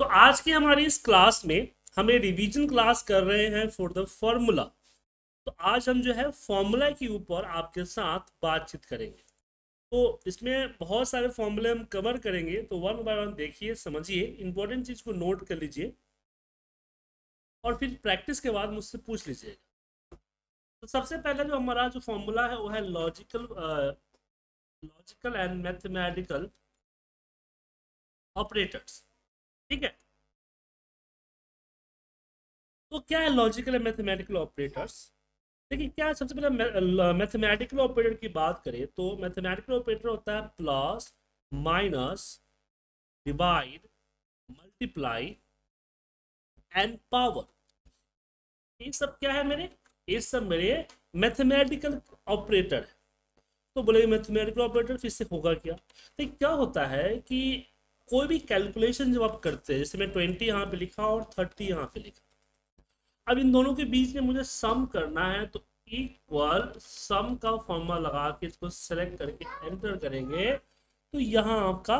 तो आज की हमारी इस क्लास में हमें रिवीजन क्लास कर रहे हैं फॉर द फॉर्मूला। तो आज हम जो है फॉर्मूला के ऊपर आपके साथ बातचीत करेंगे। तो इसमें बहुत सारे फॉर्मूले हम कवर करेंगे, तो वन बाय वन देखिए, समझिए, इंपॉर्टेंट चीज़ को नोट कर लीजिए और फिर प्रैक्टिस के बाद मुझसे पूछ लीजिएगा। तो सबसे पहले जो हमारा जो फॉर्मूला है वो है लॉजिकल एंड मैथमेटिकल ऑपरेटर्स। ठीक है, तो क्या है लॉजिकल एंड मैथमेटिकल ऑपरेटर्स? देखिए, क्या सबसे पहले मैथमेटिकल ऑपरेटर की बात करें तो मैथमेटिकल ऑपरेटर होता है plus, minus, divide, multiply and power. ये सब क्या है मेरे? ये सब मेरे मैथमेटिकल ऑपरेटर है। तो बोले मैथमेटिकल ऑपरेटर, फिर से होगा क्या? तो क्या होता है कि कोई भी कैलकुलेशन जब आप करते हैं, जैसे मैं 20 यहाँ पे लिखा और 30 यहाँ पे लिखा, अब इन दोनों के बीच में मुझे सम करना है, तो इक्वल सम का फॉर्मूला लगा के इसको सेलेक्ट करके एंटर करेंगे तो यहाँ आपका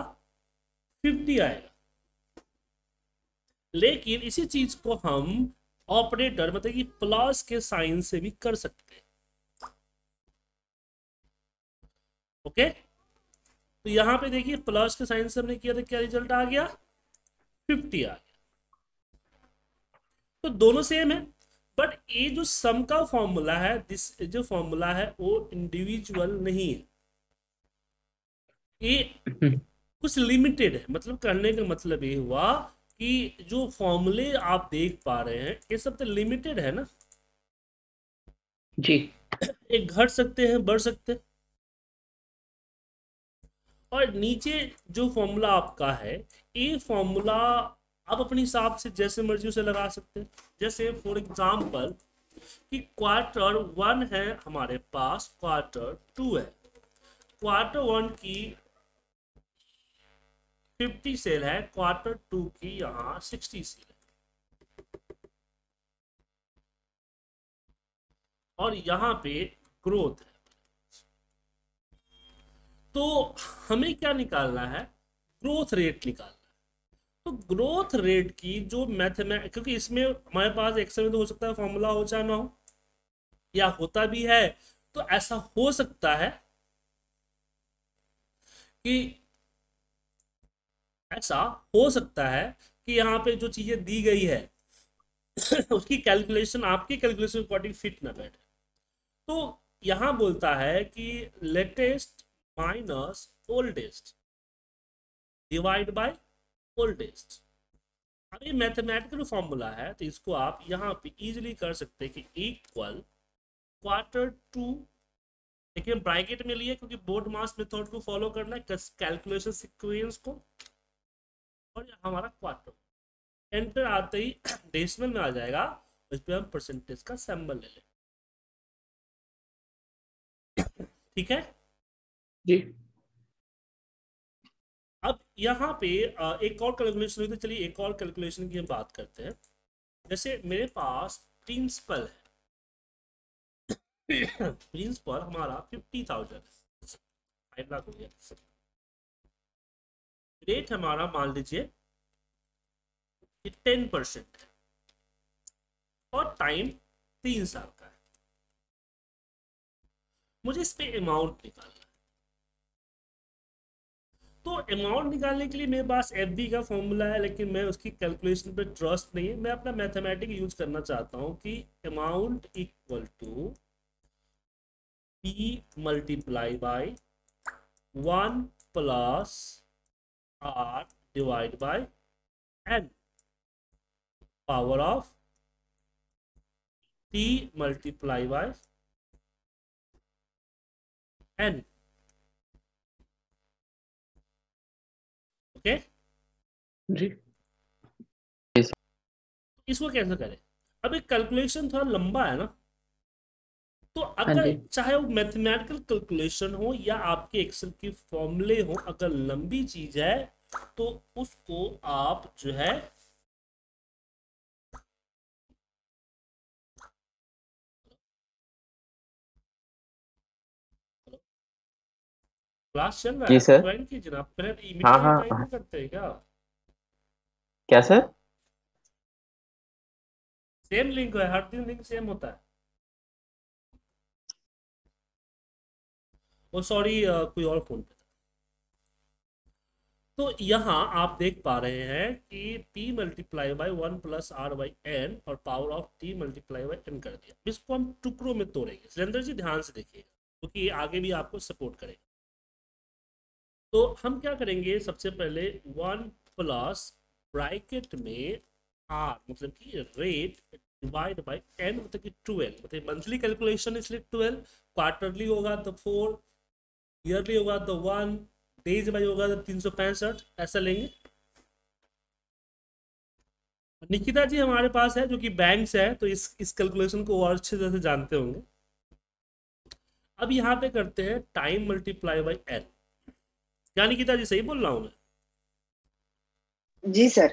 50 आएगा। लेकिन इसी चीज को हम ऑपरेटर मतलब कि प्लस के साइन से भी कर सकते हैं। ओके, तो यहाँ पे देखिए प्लस के साइन से हमने किया था, क्या रिजल्ट आ गया? 50 आ गया। तो दोनों सेम है, बट ये जो सम का फॉर्मूला है, दिस जो फॉर्मूला है वो इंडिविजुअल नहीं है, ये कुछ लिमिटेड है। मतलब कहने का मतलब ये हुआ कि जो फॉर्मूले आप देख पा रहे हैं ये सब तो लिमिटेड है ना जी, ये घट सकते हैं, बढ़ सकते हैं। और नीचे जो फॉर्मूला आपका है, ये फॉर्मूला आप अपने हिसाब से जैसे मर्जी उसे लगा सकते हैं। जैसे फॉर एग्जांपल कि क्वार्टर वन है हमारे पास, क्वार्टर टू है, क्वार्टर वन की 50 सेल है, क्वार्टर टू की यहाँ 60 सेल है, और यहाँ पे ग्रोथ है। तो हमें क्या निकालना है? ग्रोथ रेट निकालना है। तो ग्रोथ रेट की जो मैथमेटिक्स, क्योंकि इसमें हमारे पास एक समय तो हो सकता है फॉर्मूला हो जाए ना हो, या होता भी है। तो ऐसा हो सकता है कि यहाँ पे जो चीजें दी गई है उसकी कैलकुलेशन आपके कैलकुलेशन अकॉर्डिंग फिट ना बैठे। तो यहाँ बोलता है कि latest minus oldest divide by oldest. अब ये मैथमेटिकल फॉर्मूला है, तो इसको आप यहाँ पे इजीली कर सकते हैं कि इक्वल क्वार्टर टू, देखिए ब्रैकेट में लिए क्योंकि बोर्ड मास मेथड को फॉलो करना है कैलकुलेशन सीक्वेंस को, और हमारा क्वार्टर एंटर आते ही डेसिमल में आ जाएगा, उस पर हम परसेंटेज का सैंपल ले लें। ठीक है जी। अब यहाँ पे एक और कैलकुलेशन हुई, तो चलिए एक और कैलकुलेशन की हम बात करते हैं। जैसे मेरे पास प्रिंसिपल है प्रिंसिपल हमारा 50,000, 5 लाख हो गया। रेट हमारा मान लीजिए 10% है, और टाइम 3 साल का है। मुझे इस पे अमाउंट निकालना है, तो अमाउंट निकालने के लिए मेरे पास एफबी का फॉर्मूला है, लेकिन मैं उसकी कैलकुलेशन पे ट्रस्ट नहीं है। मैं अपना मैथमेटिक यूज करना चाहता हूँ कि amount equal to P multiply by 1 plus R divide by N power of P multiply by N. Okay जी, इसको कैसे करें? अब एक कैलकुलेशन थोड़ा लंबा है ना, तो अगर चाहे वो मैथमेटिकल कैलकुलेशन हो या आपके एक्सेल की फॉर्मूले हो, अगर लंबी चीज है तो उसको आप जो है क्लास चल रहा है, ज्वाइन कीजिए ना। हाँ, करते हैं क्या? क्या सर? सेम लिंक है, हर दिन लिंक सेम होता है। ओ सॉरी, कोई और फोन पे। तो यहाँ आप देख पा रहे हैं कि p multiply by 1 plus r by n और power of t multiply by n कर दिया। इसको हम टुकड़ों में तोड़ेंगे। सुरेंद्र जी ध्यान से देखिएगा, क्योंकि ये आगे भी आपको सपोर्ट करेगा। तो हम क्या करेंगे, सबसे पहले 1 प्लस ब्रैकेट में r मतलब कि रेट डिवाइड बाई n मतलब कि 12, मतलब मंथली कैलकुलेशन इसलिए 12, क्वार्टरली होगा तो 4, ईयरली होगा तो 1, डेज वाइज होगा तो 365 ऐसा लेंगे। निकिता जी हमारे पास है जो कि बैंक से है, तो इस कैलकुलेशन को और अच्छे तरह से जानते होंगे। अब यहाँ पे करते हैं टाइम मल्टीप्लाई बाई n। क्या निकिता जी सही बोल रहा हूँ मैं? जी सर।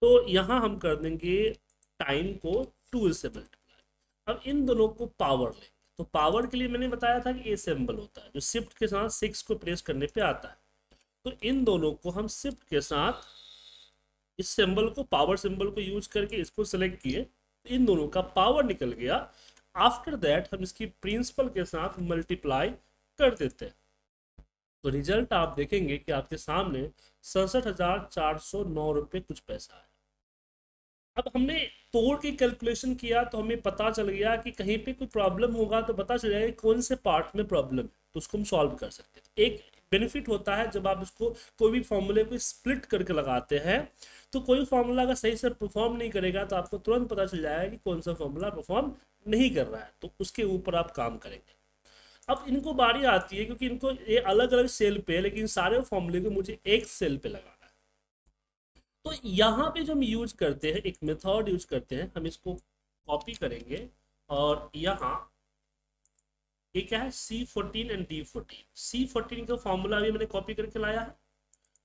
तो यहाँ हम कर देंगे टाइम को 2 से मल्टीप्लाई। अब इन दोनों को पावर लेंगे, तो पावर के लिए मैंने बताया था कि ये सिंबल होता है जो शिफ्ट के साथ 6 को प्रेस करने पे आता है। तो इन दोनों को हम शिफ्ट के साथ इस सिंबल को, पावर सिंबल को यूज करके इसको सेलेक्ट किए, तो इन दोनों का पावर निकल गया। आफ्टर दैट हम इसकी प्रिंसिपल के साथ मल्टीप्लाई कर देते हैं। तो रिजल्ट आप देखेंगे कि आपके सामने 67,409 रुपये कुछ पैसा है। अब हमने तोड़ के कैलकुलेशन किया तो हमें पता चल गया कि कहीं पे कोई प्रॉब्लम होगा तो पता चल जाएगा कौन से पार्ट में प्रॉब्लम है, तो उसको हम सॉल्व कर सकते हैं। एक बेनिफिट होता है जब आप इसको कोई भी फॉर्मूले को स्प्लिट करके लगाते हैं, तो कोई फार्मूला अगर सही से परफॉर्म नहीं करेगा तो आपको तुरंत पता चल जाएगा कि कौन सा फार्मूला परफॉर्म नहीं कर रहा है, तो उसके ऊपर आप काम करेंगे। अब इनको बारी आती है क्योंकि इनको ये अलग अलग सेल पे, लेकिन सारे फॉर्मूले को मुझे एक सेल पे लगा। तो यहाँ पे जो हम यूज करते हैं, एक मेथड यूज करते हैं, हम इसको कॉपी करेंगे और यहाँ ये क्या है C14 एंड D14। C14 का फॉर्मूला अभी मैंने कॉपी करके लाया है,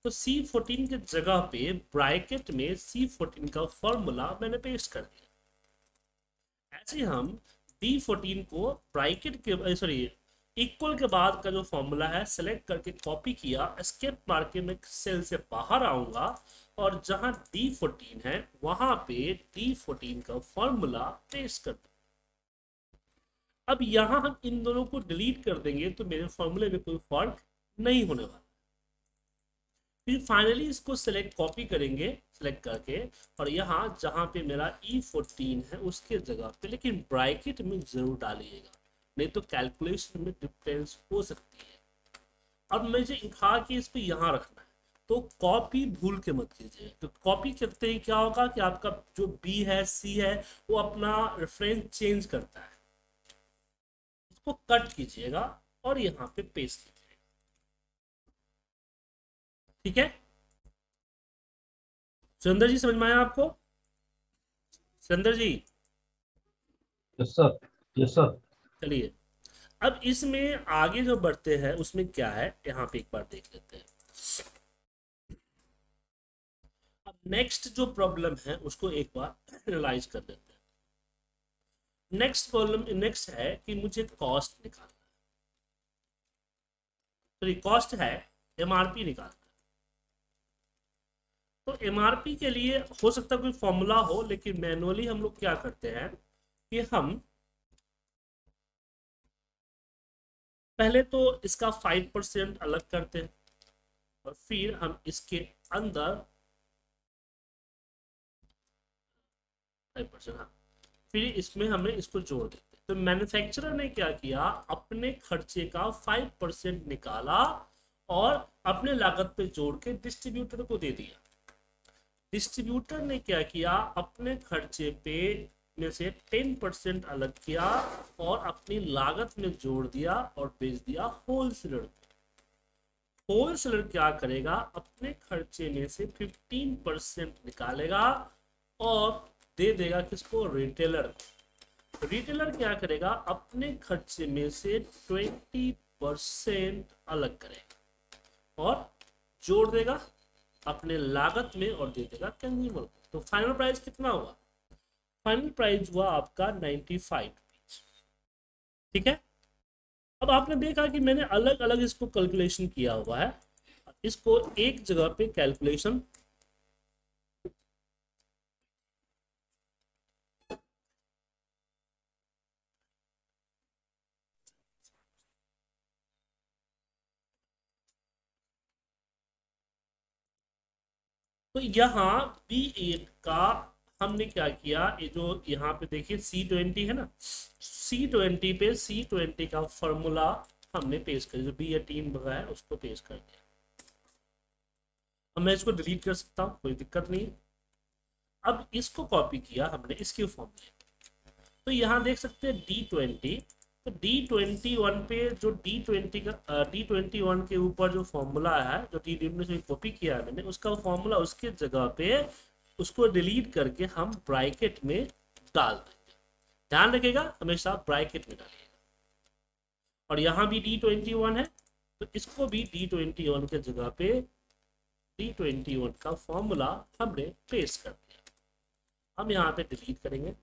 तो C14 के जगह पे ब्रैकेट में C14 का फॉर्मूला मैंने पेस्ट कर दिया। ऐसे हम D14 को ब्रैकेट के इक्वल के बाद का जो फॉर्मूला है सेलेक्ट करके कॉपी किया, एस्केप मार के मैं सेल से बाहर आऊंगा और जहां D14 है वहां पे D14 का फॉर्मूला पेस्ट कर दो। अब यहां हम इन दोनों को डिलीट कर देंगे तो मेरे फॉर्मूले में कोई फर्क नहीं होने वाला। फिर फाइनली इसको सेलेक्ट कॉपी करेंगे सेलेक्ट करके, और यहाँ जहां पे मेरा E14 है उसके जगह पे, लेकिन ब्रैकेट में जरूर डालिएगा, नहीं तो कैलकुलेशन में डिफरेंस हो सकती है। अब मुझे उठा के इसको यहाँ रखना है, तो कॉपी भूल के मत कीजिए। तो कॉपी करते ही क्या होगा कि आपका जो B है C है वो अपना रेफरेंस चेंज करता है। इसको कट कीजिएगा और यहाँ पे पेस्ट कीजिएगा, ठीक है? सुरेंद्र जी समझ में आया आपको? Surendra ji? Yes sir, yes sir. चलिए अब इसमें आगे जो बढ़ते हैं उसमें क्या है यहाँ पे एक बार देख लेते हैं। नेक्स्ट जो प्रॉब्लम है उसको एक बार एनालाइज कर देते हैं। नेक्स्ट प्रॉब्लम नेक्स्ट है कि मुझे कॉस्ट निकालना है, तो कॉस्ट है एमआरपी निकालना है। तो एमआरपी के लिए हो सकता है कोई फॉर्मूला हो, लेकिन मैनुअली हम लोग क्या करते हैं कि हम पहले तो इसका 5% अलग करते हैं और फिर हम इसके अंदर 5%, हाँ, फिर इसमें हमने इसको जोड़ देते। तो मैन्युफैक्चरर ने क्या किया, अपने खर्चे का 5% निकाला और अपने लागत पे जोड़ के डिस्ट्रीब्यूटर को दे दिया। डिस्ट्रीब्यूटर ने क्या किया, अपने खर्चे पे में से 10% अलग किया और अपनी लागत में जोड़ दिया और बेच दिया होलसेलर को। होलसेलर क्या करेगा, अपने खर्चे में से 15% निकालेगा और दे देगा किसको, रिटेलर। रिटेलर क्या करेगा, अपने खर्चे में से 20% अलग करेगा और जोड़ देगा अपने लागत में और दे देगा कंज्यूमर को। तो फाइनल प्राइस कितना हुआ, फाइनल प्राइस हुआ आपका 95 रुपीज, ठीक है? अब आपने देखा कि मैंने अलग अलग इसको कैलकुलेशन किया हुआ है। इसको एक जगह पे कैलकुलेशन तो यहाँ B1 का हमने क्या किया, ये जो यहाँ पे देखिए C20 है ना, C20 पे C20 का फॉर्मूला हमने पेश कर, जो B18 बगा है उसको पेश कर दिया। अब मैं इसको डिलीट कर सकता हूँ, कोई दिक्कत नहीं। अब इसको कॉपी किया हमने इसके फॉर्मूले, तो यहाँ देख सकते हैं D20, तो D21 पे जो D20 का D21 के ऊपर जो फॉर्मूला है, जो D20 से कॉपी किया मैंने, उसका फॉर्मूला उसके जगह पे उसको डिलीट करके हम ब्रैकेट में डाल देंगे। ध्यान रखेगा हमेशा ब्रैकेट में डालिएगा। और यहाँ भी D21 है, तो इसको भी D21 के जगह पे D21 का फॉर्मूला हमने पेस्ट कर दिया। हम यहाँ पे डिलीट करेंगे।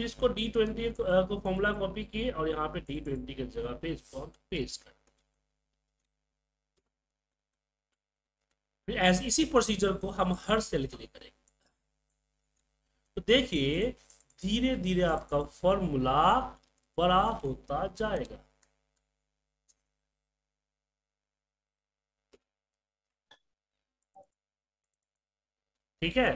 इसको D20 को फॉर्मूला कॉपी किए और यहाँ पे D20 के जगह पे इसको पेस्ट कर। फिर इसी प्रोसीजर को हम हर सेल के लिए करेंगे। तो देखिए धीरे धीरे आपका फॉर्मूला बड़ा होता जाएगा। ठीक है,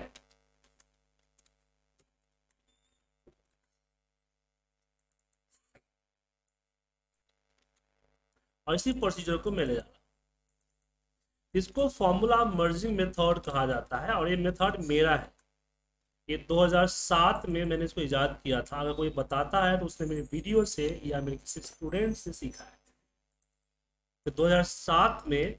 और इसी प्रोसीजर को मैं ले जा रहा हूं। इसको फॉर्मूला मर्जिंग मेथड कहा जाता है, और ये मेथड मेरा है। ये 2007 में मैंने इसको ईजाद किया था। अगर कोई बताता है तो उसने मेरे वीडियो से या मेरे किसी स्टूडेंट से सीखा है। तो 2007 में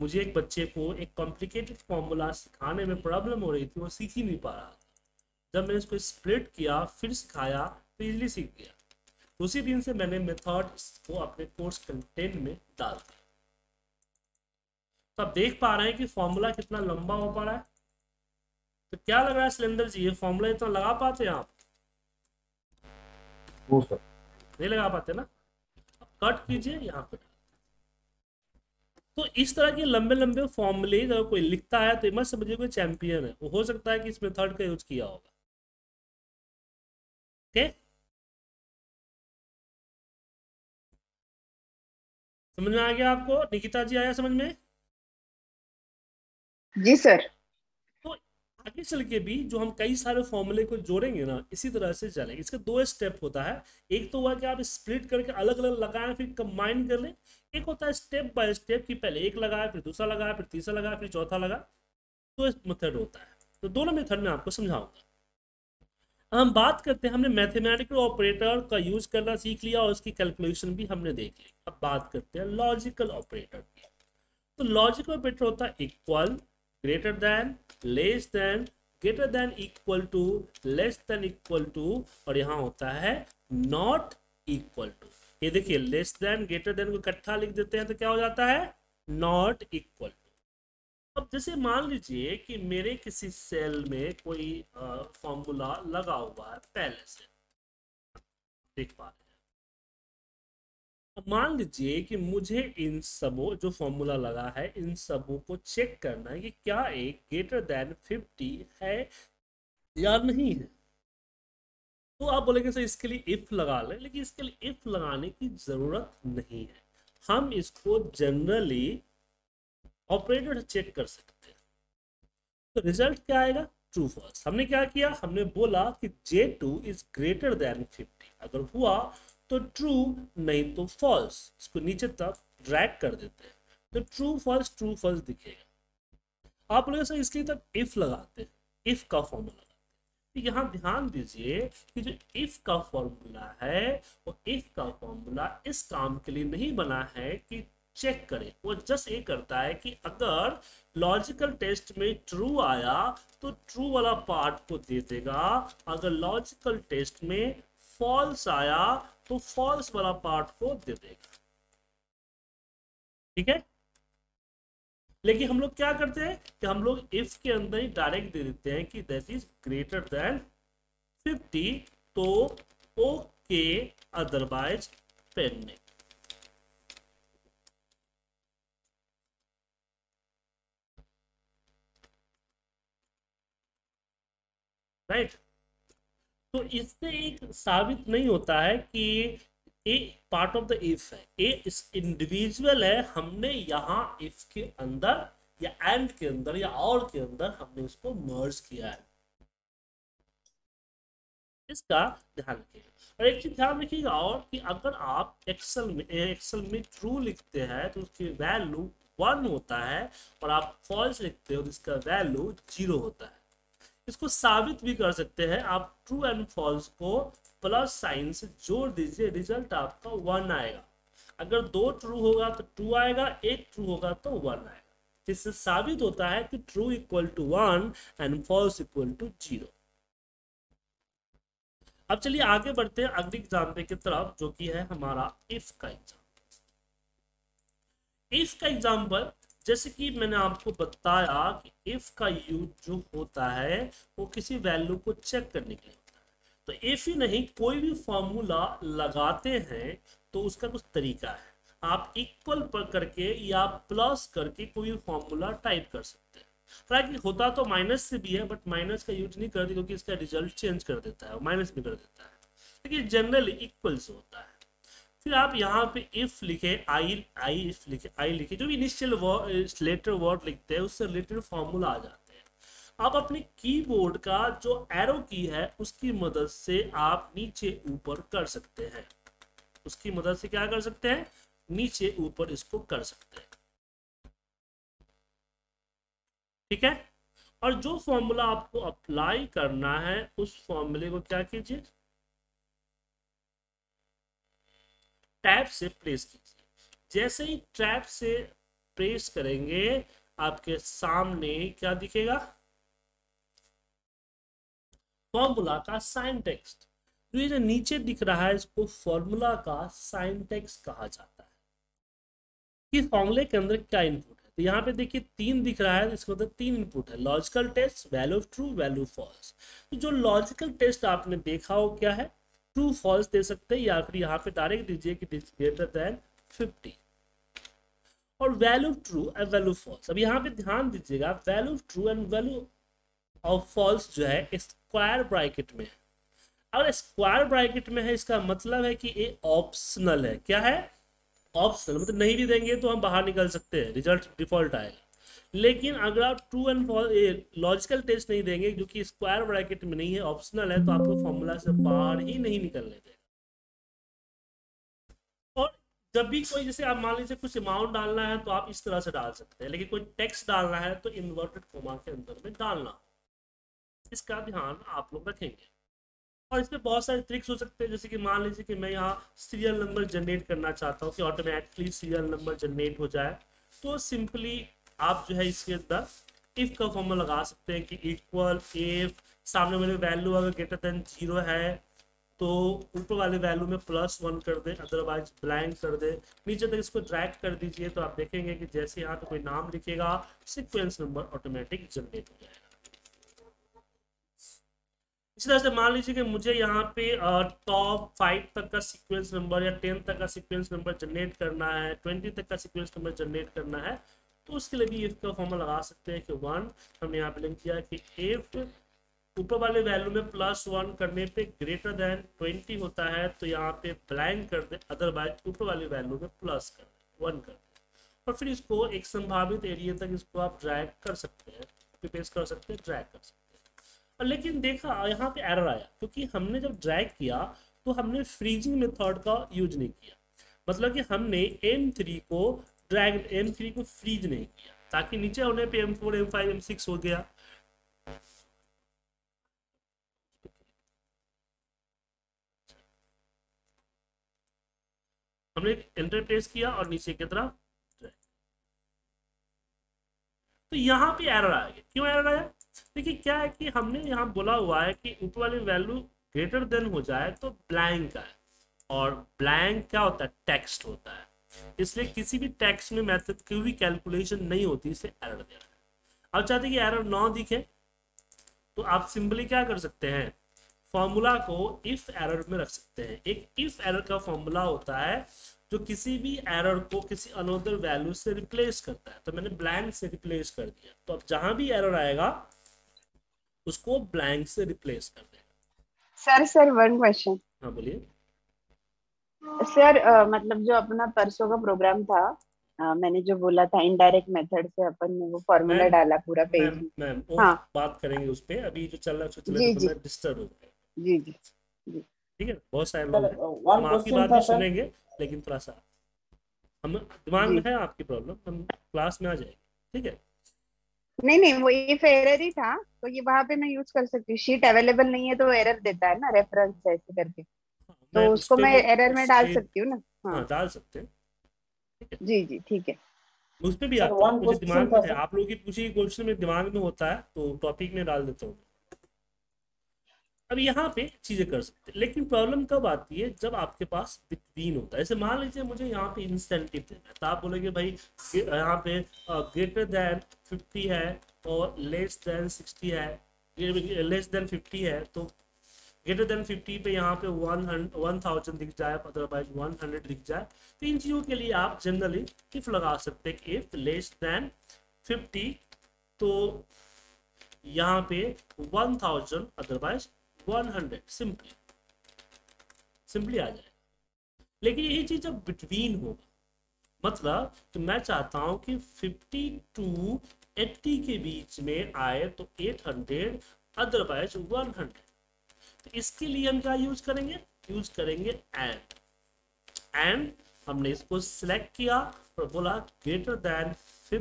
मुझे एक बच्चे को एक कॉम्प्लिकेटेड फॉर्मूला सिखाने में प्रॉब्लम हो रही थी, वो सीख ही नहीं पा रहा था। जब मैंने इसको स्प्लिट किया फिर सिखाया तो इजली सीख गया। उसी दिन से मैंने मेथड्स को अपने कोर्स कंटेंट में डाल दिया। तो आप देख पा रहे हैं कि फॉर्मूला कितना लंबा हो पा रहा है। तो क्या लग रहा है सिलेंडर जी, ये फॉर्मूला इतना लगा पाते हैं आप? वो सर नहीं लगा पाते ना। अब कट कीजिए यहाँ पे। तो इस तरह के लंबे लंबे फॉर्मूले अगर कोई लिखता है तो मत समझिए कोई चैंपियन है, वो हो सकता है कि इस मेथड का यूज किया होगा। ठीक, समझ में आ गया आपको? निकिता जी आया समझ में? जी सर। तो आगे चल के भी जो हम कई सारे फॉर्मूले को जोड़ेंगे ना, इसी तरह से चलेंगे। इसका दो स्टेप होता है। एक तो हुआ कि आप स्प्लिट करके अलग अलग लगाएं फिर कंबाइन कर लें। एक होता है स्टेप बाय स्टेप कि पहले एक लगाया फिर दूसरा लगाया फिर तीसरा लगाया फिर चौथा लगा। तो इस मेथड होता है। तो दोनों मेथड में आपको समझाऊंगा। हम बात करते हैं, हमने मैथमेटिकल ऑपरेटर का यूज करना सीख लिया और उसकी कैलकुलेशन भी हमने देख ली। अब बात करते हैं लॉजिकल ऑपरेटर की। तो लॉजिकल ऑपरेटर होता है equal, greater than, less than, greater than equal to, less than equal to, और यहाँ होता है नॉट इक्वल टू। ये देखिए लेस देन ग्रेटर देन को इकट्ठा लिख देते हैं तो क्या हो जाता है, नॉट इक्वल टू। अब जैसे मान लीजिए कि मेरे किसी सेल में कोई फॉर्मूला लगा हुआ है पहले से, देख पा रहे हैं। अब मान लीजिए कि मुझे इन सबों जो फॉर्मूला लगा है इन सबों को चेक करना है कि क्या एक ग्रेटर देन 50 है या नहीं है। तो आप बोलेंगे सर इसके लिए इफ लगा लें, लेकिन इसके लिए इफ लगाने की जरूरत नहीं है। हम इसको जनरली ऑपरेटर चेक कर सकते हैं। तो रिजल्ट क्या आएगा, ट्रू फॉल्स। हमने क्या किया, हमने बोला कि J2 इज ग्रेटर देन 50, अगर हुआ तो ट्रू, नहीं तो फॉल्स। इसको नीचे तक ड्रैग कर देते हैं तो ट्रू फॉल्स दिखेगा। आप लोग सर इसके तक इफ लगाते हैं, इफ का फॉर्मूला। तो यहाँ ध्यान दीजिए कि जो इफ का फॉर्मूला है वो इफ का फॉर्मूला इस काम के लिए नहीं बना है कि चेक करें। वो जस्ट ये करता है कि अगर लॉजिकल टेस्ट में ट्रू आया तो ट्रू वाला पार्ट को दे देगा, अगर लॉजिकल टेस्ट में फॉल्स आया तो फॉल्स वाला पार्ट को दे देगा। ठीक है, लेकिन हम लोग क्या करते हैं कि हम लोग इफ के अंदर ही डायरेक्ट दे देते हैं कि दैट इज ग्रेटर देन 50, तो ओके अदरवाइज पेंडिंग। राइट, तो इससे एक साबित नहीं होता है कि ए पार्ट ऑफ द इफ है, ए इस इंडिविजुअल है, हमने यहाँ इफ के अंदर या एंड के अंदर या और के अंदर हमने उसको मर्ज किया है, इसका ध्यान रखिएगा। और एक चीज ध्यान रखिएगा और कि अगर आप एक्सेल में ट्रू लिखते हैं तो उसकी वैल्यू 1 होता है और आप फॉल्स लिखते हो तो इसका वैल्यू 0 होता है। इसको साबित भी कर सकते हैं, आप ट्रू एंड फॉल्स को प्लस साइन से जोड़ दीजिए, रिजल्ट आपका 1 आएगा। अगर 2 ट्रू होगा तो 2 आएगा, 1 ट्रू होगा तो 1 आएगा। इससे साबित होता है कि true equal to 1 and false equal to 0। अब चलिए आगे बढ़ते हैं अगले एग्जाम्पल की तरफ, जो कि है हमारा इफ का एग्जाम्पल। इफ का एग्जाम्पल जैसे कि मैंने आपको बताया कि इफ का यूज जो होता है वो किसी वैल्यू को चेक करने के लिए होता है। तो इफ ही नहीं कोई भी फॉर्मूला लगाते हैं तो उसका कुछ तरीका है, आप इक्वल पर करके या प्लस करके कोई भी फॉर्मूला टाइप कर सकते हैं। हालांकि होता तो माइनस से भी है, बट माइनस का यूज नहीं करते क्योंकि इसका रिजल्ट चेंज कर देता है, माइनस भी कर देता है, लेकिन जनरली इक्वल से होता है। फिर आप यहाँ पे इफ लिखे, आई लिखे, जो भी इनिशियल वर्ड लेटर वर्ड लिखते हैं उससे रिलेटेड फॉर्मूला आ जाते हैं। आप अपने कीबोर्ड का जो एरो की है उसकी मदद से आप नीचे ऊपर कर सकते हैं, उसकी मदद से क्या कर सकते हैं, नीचे ऊपर इसको कर सकते हैं, ठीक है। और जो फॉर्मूला आपको अप्लाई करना है उस फॉर्मूले को क्या कीजिए, टैब से प्रेस कीजिए। जैसे ही टैब से प्रेस करेंगे आपके सामने क्या दिखेगा, फॉर्मूला का सिंटैक्स। तो ये जो नीचे दिख रहा है इसको फॉर्मूला का सिंटैक्स कहा जाता है, कि फॉर्मूले के अंदर क्या इनपुट। तो यहाँ पे देखिए 3 दिख रहा है, इसका मतलब 3 इनपुट है, logical test, value of true, value false. तो जो लॉजिकल टेस्ट आपने देखा हो क्या है, ट्रू फॉल्स दे सकते हैं, या फिर यहाँ पे डायरेक्ट दीजिए कि दिस ग्रेटर देन 50। और value of true and value false, अब यहाँ पे ध्यान दीजिएगा, value of true and value of false जो है स्क्वायर ब्रैकेट में है। अगर स्क्वायर ब्रैकेट में है इसका मतलब है कि ये ऑप्शनल है, क्या है, ऑप्शनल, मतलब नहीं भी देंगे तो हम बाहर निकल सकते हैं, रिजल्ट डिफॉल्ट आएगा। लेकिन अगर आप true and false logical test नहीं देंगे जो कि स्क्वायर ब्रैकेट में नहीं है, ऑप्शनल है, तो आपको फॉर्मूला से बाहर ही नहीं निकलने देगा। और जब भी कोई, जैसे आप मान लीजिए कुछ अमाउंट डालना है तो आप इस तरह से डाल सकते हैं, लेकिन कोई टेक्स्ट डालना है तो इन्वर्टेड कोमा के अंदर में डालना, इसका ध्यान आप लोग रखेंगे। और इसमें बहुत सारे ट्रिक्स हो सकते हैं, जैसे कि मान लीजिए कि मैं यहाँ सीरियल नंबर जनरेट करना चाहता हूँ कि ऑटोमेटिकली सीरियल नंबर जनरेट हो जाए, तो सिंपली आप जो है इसके अंदर इफ का फॉर्मूला लगा सकते हैं कि इक्वल इफ, सामने वाले वैल्यू अगर ग्रेटर देन 0 है तो ऊपर वाले वैल्यू में +1 कर दें, अदरवाइज ब्लैंक कर दें। नीचे तक इसको ड्रैग कर दीजिए तो आप देखेंगे कि जैसे यहाँ पर कोई नाम लिखेगा सिक्वेंस नंबर ऑटोमेटिक जनरेट हो जाएगा। इसी तरह से मान लीजिए कि मुझे यहाँ पे टॉप 5 तक का सीक्वेंस नंबर या 10 तक का सीक्वेंस नंबर जनरेट करना है, 20 तक का सीक्वेंस नंबर जनरेट करना है, तो उसके लिए भी इफ का फॉर्मूला लगा सकते हैं कि 1 हमने यहाँ पे लिख दिया कि इफ ऊपर वाले वैल्यू में +1 करने पे ग्रेटर देन 20 होता है तो यहाँ पे ब्लैंक कर दें, अदरवाइज ऊपर वाले वैल्यू में प्लस कर दें, 1 कर दें। और फिर इसको एक संभावित एरिया तक इसको आप ड्रैग कर सकते हैं, पेस्ट कर सकते हैं, ड्रैग कर सकते हैं। लेकिन देखा यहाँ पे एरर आया क्योंकि हमने जब ड्रैग किया तो हमने फ्रीजिंग मेथड का यूज नहीं किया, मतलब कि हमने M3 को फ्रीज नहीं किया, ताकि नीचे होने पे M4, M5, M6 हो गया। हमने एंटर प्रेस किया और नीचे की तरफ, तो यहाँ पे एरर आ गया। क्यों एरर आया, देखिए क्या है कि हमने यहाँ बोला हुआ है कि ऊपर वाली वैल्यू ग्रेटर देन हो जाए तो ब्लैंक है, और ब्लैंक क्या होता है, टेक्स्ट होता है, इसलिए किसी भी टेक्स्ट में मेथड की भी कैलकुलेशन नहीं होती, इसे एरर दे रहा है। अब चाहते हैं कि एरर ना दिखे तो आप सिंपली क्या कर सकते हैं, फॉर्मूला को इफ एरर में रख सकते हैं। एक इफ एरर का फॉर्मूला होता है जो किसी भी एरर को किसी अनदर वैल्यू से रिप्लेस करता है, तो मैंने ब्लैंक से रिप्लेस कर दिया, तो अब जहां भी एरर आएगा उसको ब्लैंक से रिप्लेस कर देगा। सर वन क्वेश्चन, हाँ बोलिए। सर मतलब जो अपना परसों का प्रोग्राम था मैंने जो बोला था इनडायरेक्ट मेथड से अपन ने वो फॉर्मूला डाला पूरा पेज में। हाँ बात करेंगे उस पे, अभी जो चल रहा है उसमें मैं डिस्टर्ब हो गया। जी जी जी ठीक है, बहुत सारे लोग हम आपकी बात भी सुनेंगे, लेकिन थोड़ा सा हम दिमाग में है आपकी प्रॉब्लम, हम क्लास में आ जाएंगे ठीक है। नहीं नहीं वो ये एरर ही था, तो ये वहाँ पे मैं यूज कर सकती हूँ। शीट अवेलेबल नहीं है तो एरर देता है ना रेफरेंस ऐसे करके, तो उसको मैं एरर में डाल सकती हूँ ना। हाँ डाल सकते हैं जी जी ठीक है। उस पे भी मुझे दिमाग में है, आप लोगों की पूछी क्वेश्चन में दिमाग में होता है तो टॉपिक में डाल देता हूँ। अब यहाँ पे चीजें कर सकते हैं, लेकिन प्रॉब्लम कब आती है जब आपके पास बिटवीन होता है। जैसे मान लीजिए मुझे यहाँ पे इंसेंटिव देना है, तो आप बोलेंगे भाई यहाँ पे ग्रेटर देन 50 है और लेस देन 60 है, लेस देन 50 है तो ग्रेटर देन 50 पे यहाँ पे 1000 दिख जाए, अदरवाइज 100 दिख जाए। तो इन चीज़ों के लिए आप जनरली इफ लगा सकते हैं, इफ लेस देन 50 तो यहाँ पे 1000 अदरवाइज 100 सिंपली आ जाए। लेकिन यही चीज जब बिटवीन होगा, मतलब तो मैं चाहता हूं कि 50 to 80 के बीच में आए तो 800 अदरवाइज 100। तो इसके लिए हम क्या यूज करेंगे? यूज करेंगे एंड हमने इसको सिलेक्ट किया और बोला ग्रेटर देन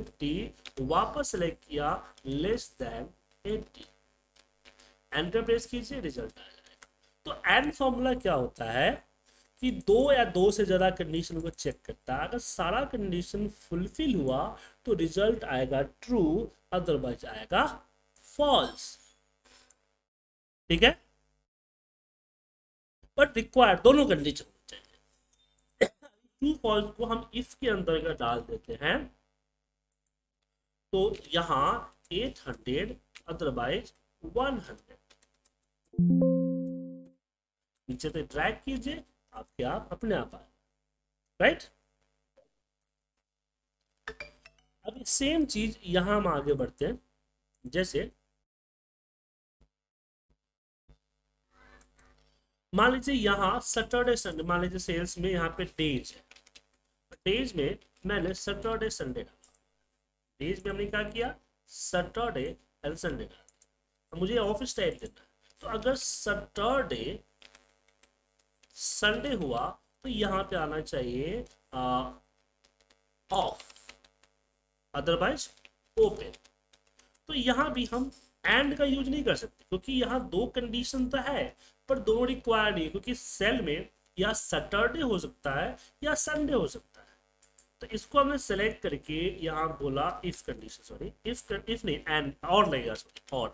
50, वापस सिलेक्ट किया लेस देन 80, एंटर प्रेस कीजिए, रिजल्ट आ जाएगा। तो एंड फॉर्मूला क्या होता है कि दो या दो से ज्यादा कंडीशन को चेक करता है, अगर सारा कंडीशन फुलफिल हुआ तो रिजल्ट आएगा ट्रू, अदरवाइज आएगा फॉल्स ठीक है। बट रिक्वायर्ड दोनों कंडीशन होनी चाहिए। ट्रू फॉल्स को हम इसके अंतर्गत डाल देते हैं, तो यहाँ 800 अदरवाइज 100 नीचे से ड्रैग कीजिए, आपके आप अपने आप आए राइट। अब सेम चीज यहां हम आगे बढ़ते हैं, जैसे मान लीजिए यहाँ सैटरडे संडे, मान लीजिए सेल्स में यहाँ पे डेज है, डेज में मैंने सैटरडे संडे डाला, डेज में हमने क्या किया सैटरडे एंड संडे डाला, मुझे ऑफिस टाइम देना है। तो अगर सैटरडे संडे हुआ तो यहाँ पे आना चाहिए ऑफ अदरवाइज ओपन। तो यहाँ भी हम एंड का यूज नहीं कर सकते, क्योंकि यहाँ दो कंडीशन तो है पर दोनों रिक्वायर्ड नहीं, क्योंकि सेल में या सैटरडे हो सकता है या संडे हो सकता है। तो इसको हमने सेलेक्ट करके यहाँ बोला इफ कंडीशन, सॉरी इफ नहीं एंड और लगेगा, सॉरी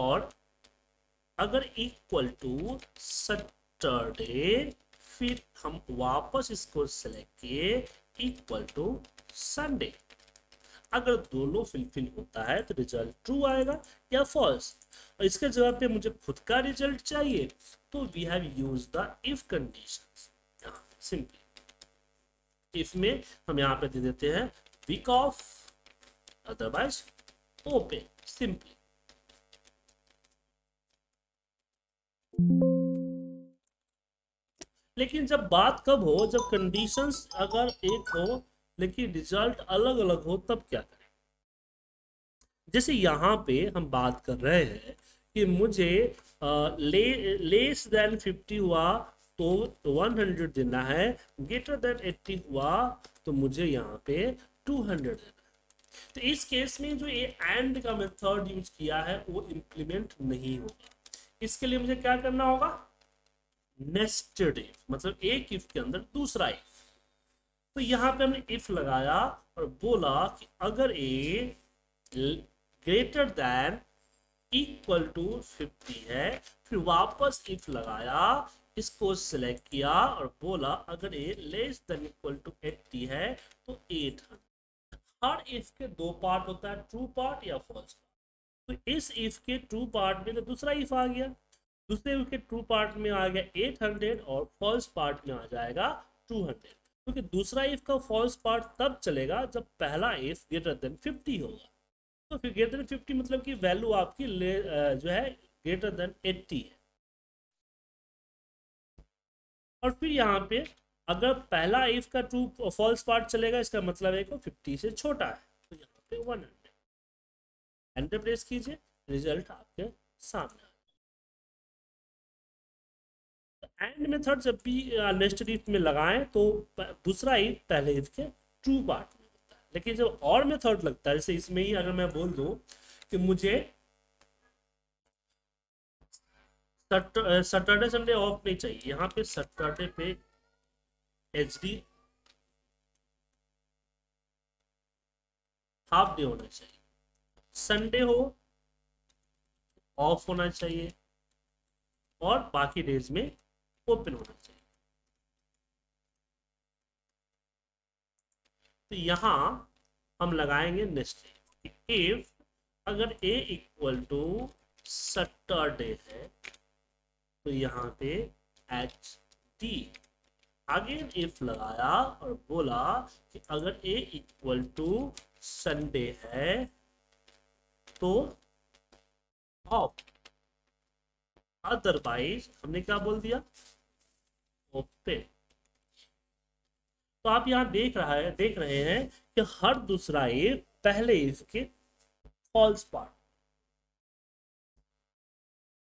और अगर इक्वल टू सैटरडे, फिर हम वापस इसको सेलेक्ट किए इक्वल टू संडे, अगर दोनों फिलफिल होता है तो रिजल्ट ट्रू आएगा या फॉल्स। और इसके जगह पे मुझे खुद का रिजल्ट चाहिए तो we have use the if condition. Simply if में हम यहाँ पे दे देते हैं week of otherwise open simply. लेकिन जब बात कब हो, जब कंडीशंस अगर एक हो लेकिन रिजल्ट अलग अलग हो तब क्या करें? जैसे यहाँ पे हम बात कर रहे हैं कि मुझे लेस देन 50 हुआ तो 100 देना है, ग्रेटर देन 80 हुआ तो मुझे यहाँ पे 200 देना है। तो इस केस में जो ये एंड का मेथड यूज किया है वो इम्प्लीमेंट नहीं होगा। इसके लिए मुझे क्या करना होगा? नेस्टेड इफ, मतलब एक इफ के अंदर दूसरा इफ। तो यहाँ पे हमने इफ लगाया और बोला कि अगर A greater than equal to 50 है, फिर वापस इफ लगाया, इसको सिलेक्ट किया और बोला अगर A less than equal to 80 है तो 800। हर इफ के दो पार्ट होता है, ट्रू पार्ट या फॉल्स पार्ट। तो इस इफ के ट्रू पार्ट में तो दूसरा इफ आ गया, दूसरे इफ के ट्रू पार्ट में आ गया 800 और फॉल्स पार्ट में आ जाएगा 200, क्योंकि दूसरा इफ का फॉल्स पार्ट तब चलेगा जब पहला इफ ग्रेटर देन 50 होगा। तो फिर ग्रेटर देन 50 मतलब कि वैल्यू आपकी जो है ग्रेटर देन 80 है। और फिर यहाँ पे अगर पहला इफ का ट्रू फॉल्स पार्ट चलेगा, इसका मतलब है कि 50 से छोटा है, तो यहाँ पे 100 एंटर प्रेस कीजिए, रिजल्ट आपके सामने आ जाएगा। एंड मेथड जब भी नेस्टेड इफ में लगाएं तो दूसरा इफ पहले इफ के ट्रू पार्ट में होता है, लेकिन जब और मेथड लगता है, जैसे इसमें ही अगर मैं बोल दूं कि मुझे सैटरडे संडे ऑफ नहीं चाहिए, यहाँ पे सैटरडे पे एचडी हाफ डे होना चाहिए, संडे हो ऑफ होना चाहिए और बाकी डेज में ओपन होना चाहिए। तो यहाँ हम लगाएंगे नेस्टेड इफ, अगर ए इक्वल टू सैटरडे है तो यहाँ पे एच डी, अगेन इफ लगाया और बोला कि अगर ए इक्वल टू संडे है तो ऑफ, अदरवाइज हमने क्या बोल दिया ओपन। तो आप यहाँ देख रहे हैं कि हर दूसरा इफ पहले इफ के false part.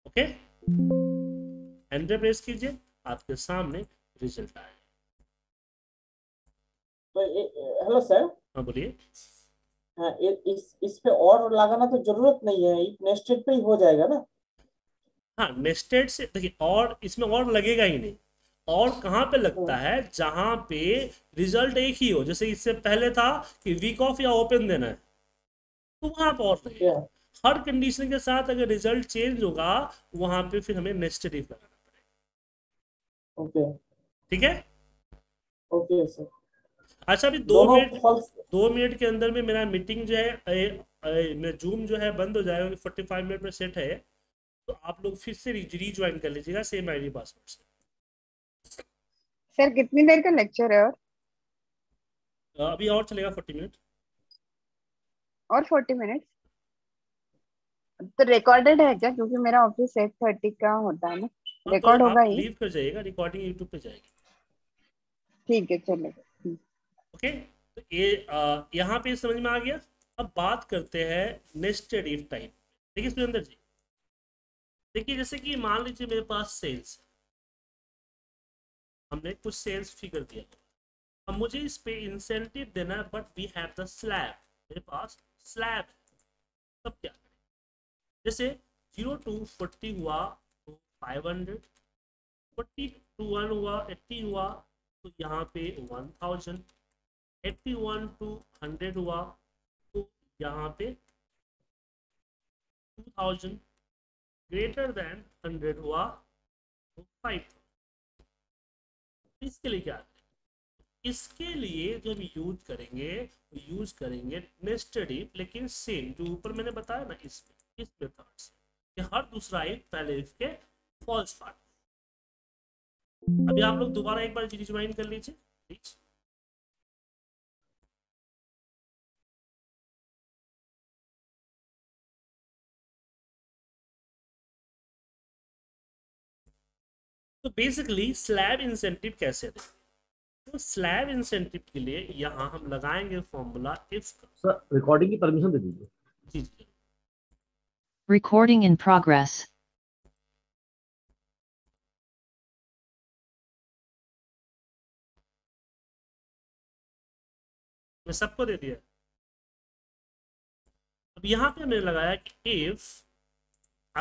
Okay, enter press कीजिए, आपके सामने रिजल्ट आए। तो हेलो सर। हाँ बोलिए। हाँ, इस पे और लगाना तो जरूरत नहीं है, नेस्टेड पे ही हो जाएगा ना। हाँ, नेस्टेड से देखिए, और इसमें और लगेगा ही नहीं। और कहाँ पे लगता है, जहाँ पे रिजल्ट एक ही हो, जैसे इससे पहले था कि वीक ऑफ या ओपन देना है, तो वहाँ पे और लगेगा। हर कंडीशन के साथ अगर रिजल्ट चेंज होगा वहाँ पे फिर हमें नेस्टेड इफ लगाना पड़ेगा। ओके, ठीक है। Okay sir. अच्छा, अभी दो मिनट के अंदर में मेरा मीटिंग जो है, मेरा जूम जो है बंद हो जाएगा, 45 मिनट में सेट है, तो आप लोग फिर से रीज्वाइन कर लीजिएगा सेम आईडी पासवर्ड से। सर कितनी देर का लेक्चर है? और अभी और चलेगा 40 मिनट। और 40 मिनट तो रिकॉर्डेड है क्या? क्योंकि मेरा ऑफिस 8:30 का होता है ना, रिकॉर्ड होगा ही। लीव कर जाएगा, रिकॉर्डिंग यूट्यूब पे जाएगी। ठीक है, चलेगा। ओके, तो ये यहाँ पे समझ में आ गया। अब बात करते हैं नेस्टेड इफ टाइप। देखिए सुरेंद्र जी, देखिए जैसे कि मान लीजिए मेरे पास सेल्स है, हमने कुछ सेल्स फिगर दिया, अब मुझे इस पे इंसेंटिव देना है, but we have the slab, मेरे पास स्लैब है, तब क्या करें? जैसे 0 to 40 हुआ तो 500, 40 to 1 हुआ 80 हुआ तो यहाँ पे 1000, 81 to 100 हुआ तो यहाँ पे 2000, ग्रेटर देन 100 हुआ तो 5000। इसके लिए क्या करें? इसके लिए जो हम यूज करेंगे नेस्टेड इफ, लेकिन सेम जो ऊपर मैंने बताया ना, इसमें इस मेथड से हर दूसरा इफ पहले इफ के फॉल्स पार्ट। अभी आप लोग दोबारा एक बार रिज्वाइन कर लीजिए, प्लीज। तो बेसिकली स्लैब इंसेंटिव कैसे दें? तो स्लैब इंसेंटिव के लिए यहाँ हम लगाएंगे फॉर्मूला इफ। सर रिकॉर्डिंग की परमिशन दे दीजिए। जी जी, रिकॉर्डिंग इन प्रोग्रेस। मैं सबको दे दिया। अब यहाँ पे मैंने लगाया कि इफ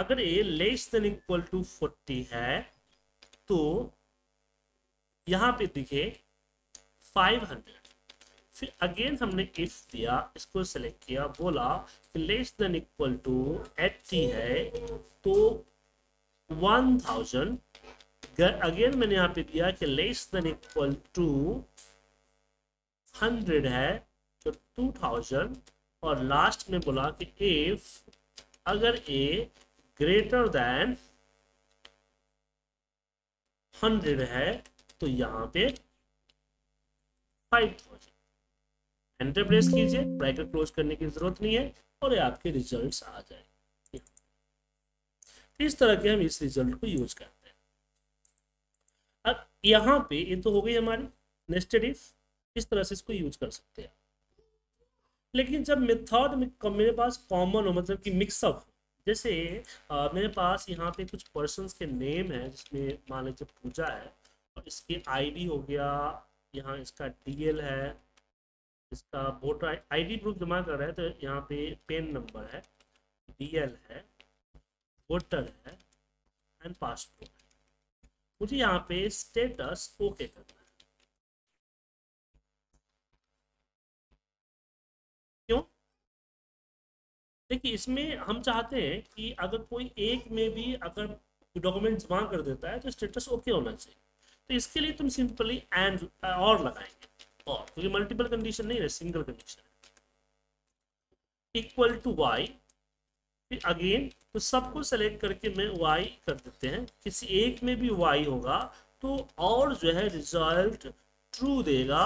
अगर A less than equal to 40 है तो यहाँ पे दिखे 500। फिर अगेन हमने इफ दिया, इसको सेलेक्ट किया, बोला कि लेस देन इक्वल टू 80 है तो 1000। अगेन मैंने यहाँ पे दिया कि लेस देन इक्वल टू 100 है तो 2000। और लास्ट में बोला कि इफ अगर ए ग्रेटर देन 100 है तो यहाँ पे 5000। एंटर प्रेस कीजिए, ब्रैकेट क्लोज करने की जरूरत नहीं है और ये आपके रिजल्ट्स आ जाएंगे। इस तरह के हम इस रिजल्ट को यूज करते हैं। अब यहाँ पे ये तो हो गई हमारी नेस्टेड इफ, इस तरह से इसको यूज कर सकते हैं। लेकिन जब मेथड में मेरे पास कॉमन हो, मतलब कि मिक्सअप हो, जैसे मेरे पास यहाँ पे कुछ पर्सन्स के नेम है जिसमें मान लीजिए पूजा है और इसकी आईडी हो गया, यहाँ इसका डीएल है, इसका वोटर आईडी प्रूफ जमा कर रहा है, तो यहाँ पे पेन नंबर है, डीएल है, वोटर है एंड पासपोर्ट। मुझे यहाँ पे स्टेटस ओके करना है। क्यों? देखिए इसमें हम चाहते हैं कि अगर कोई एक में भी अगर डॉक्यूमेंट जमा कर देता है तो स्टेटस ओके होना चाहिए। तो इसके लिए तुम सिंपली एंड और लगाएंगे, और क्योंकि मल्टीपल कंडीशन नहीं है, single condition. Equal to Y, फिर अगेन तो सबको सेलेक्ट करके मैं वाई कर देते हैं, किसी एक में भी वाई होगा तो और जो है रिजल्ट ट्रू देगा,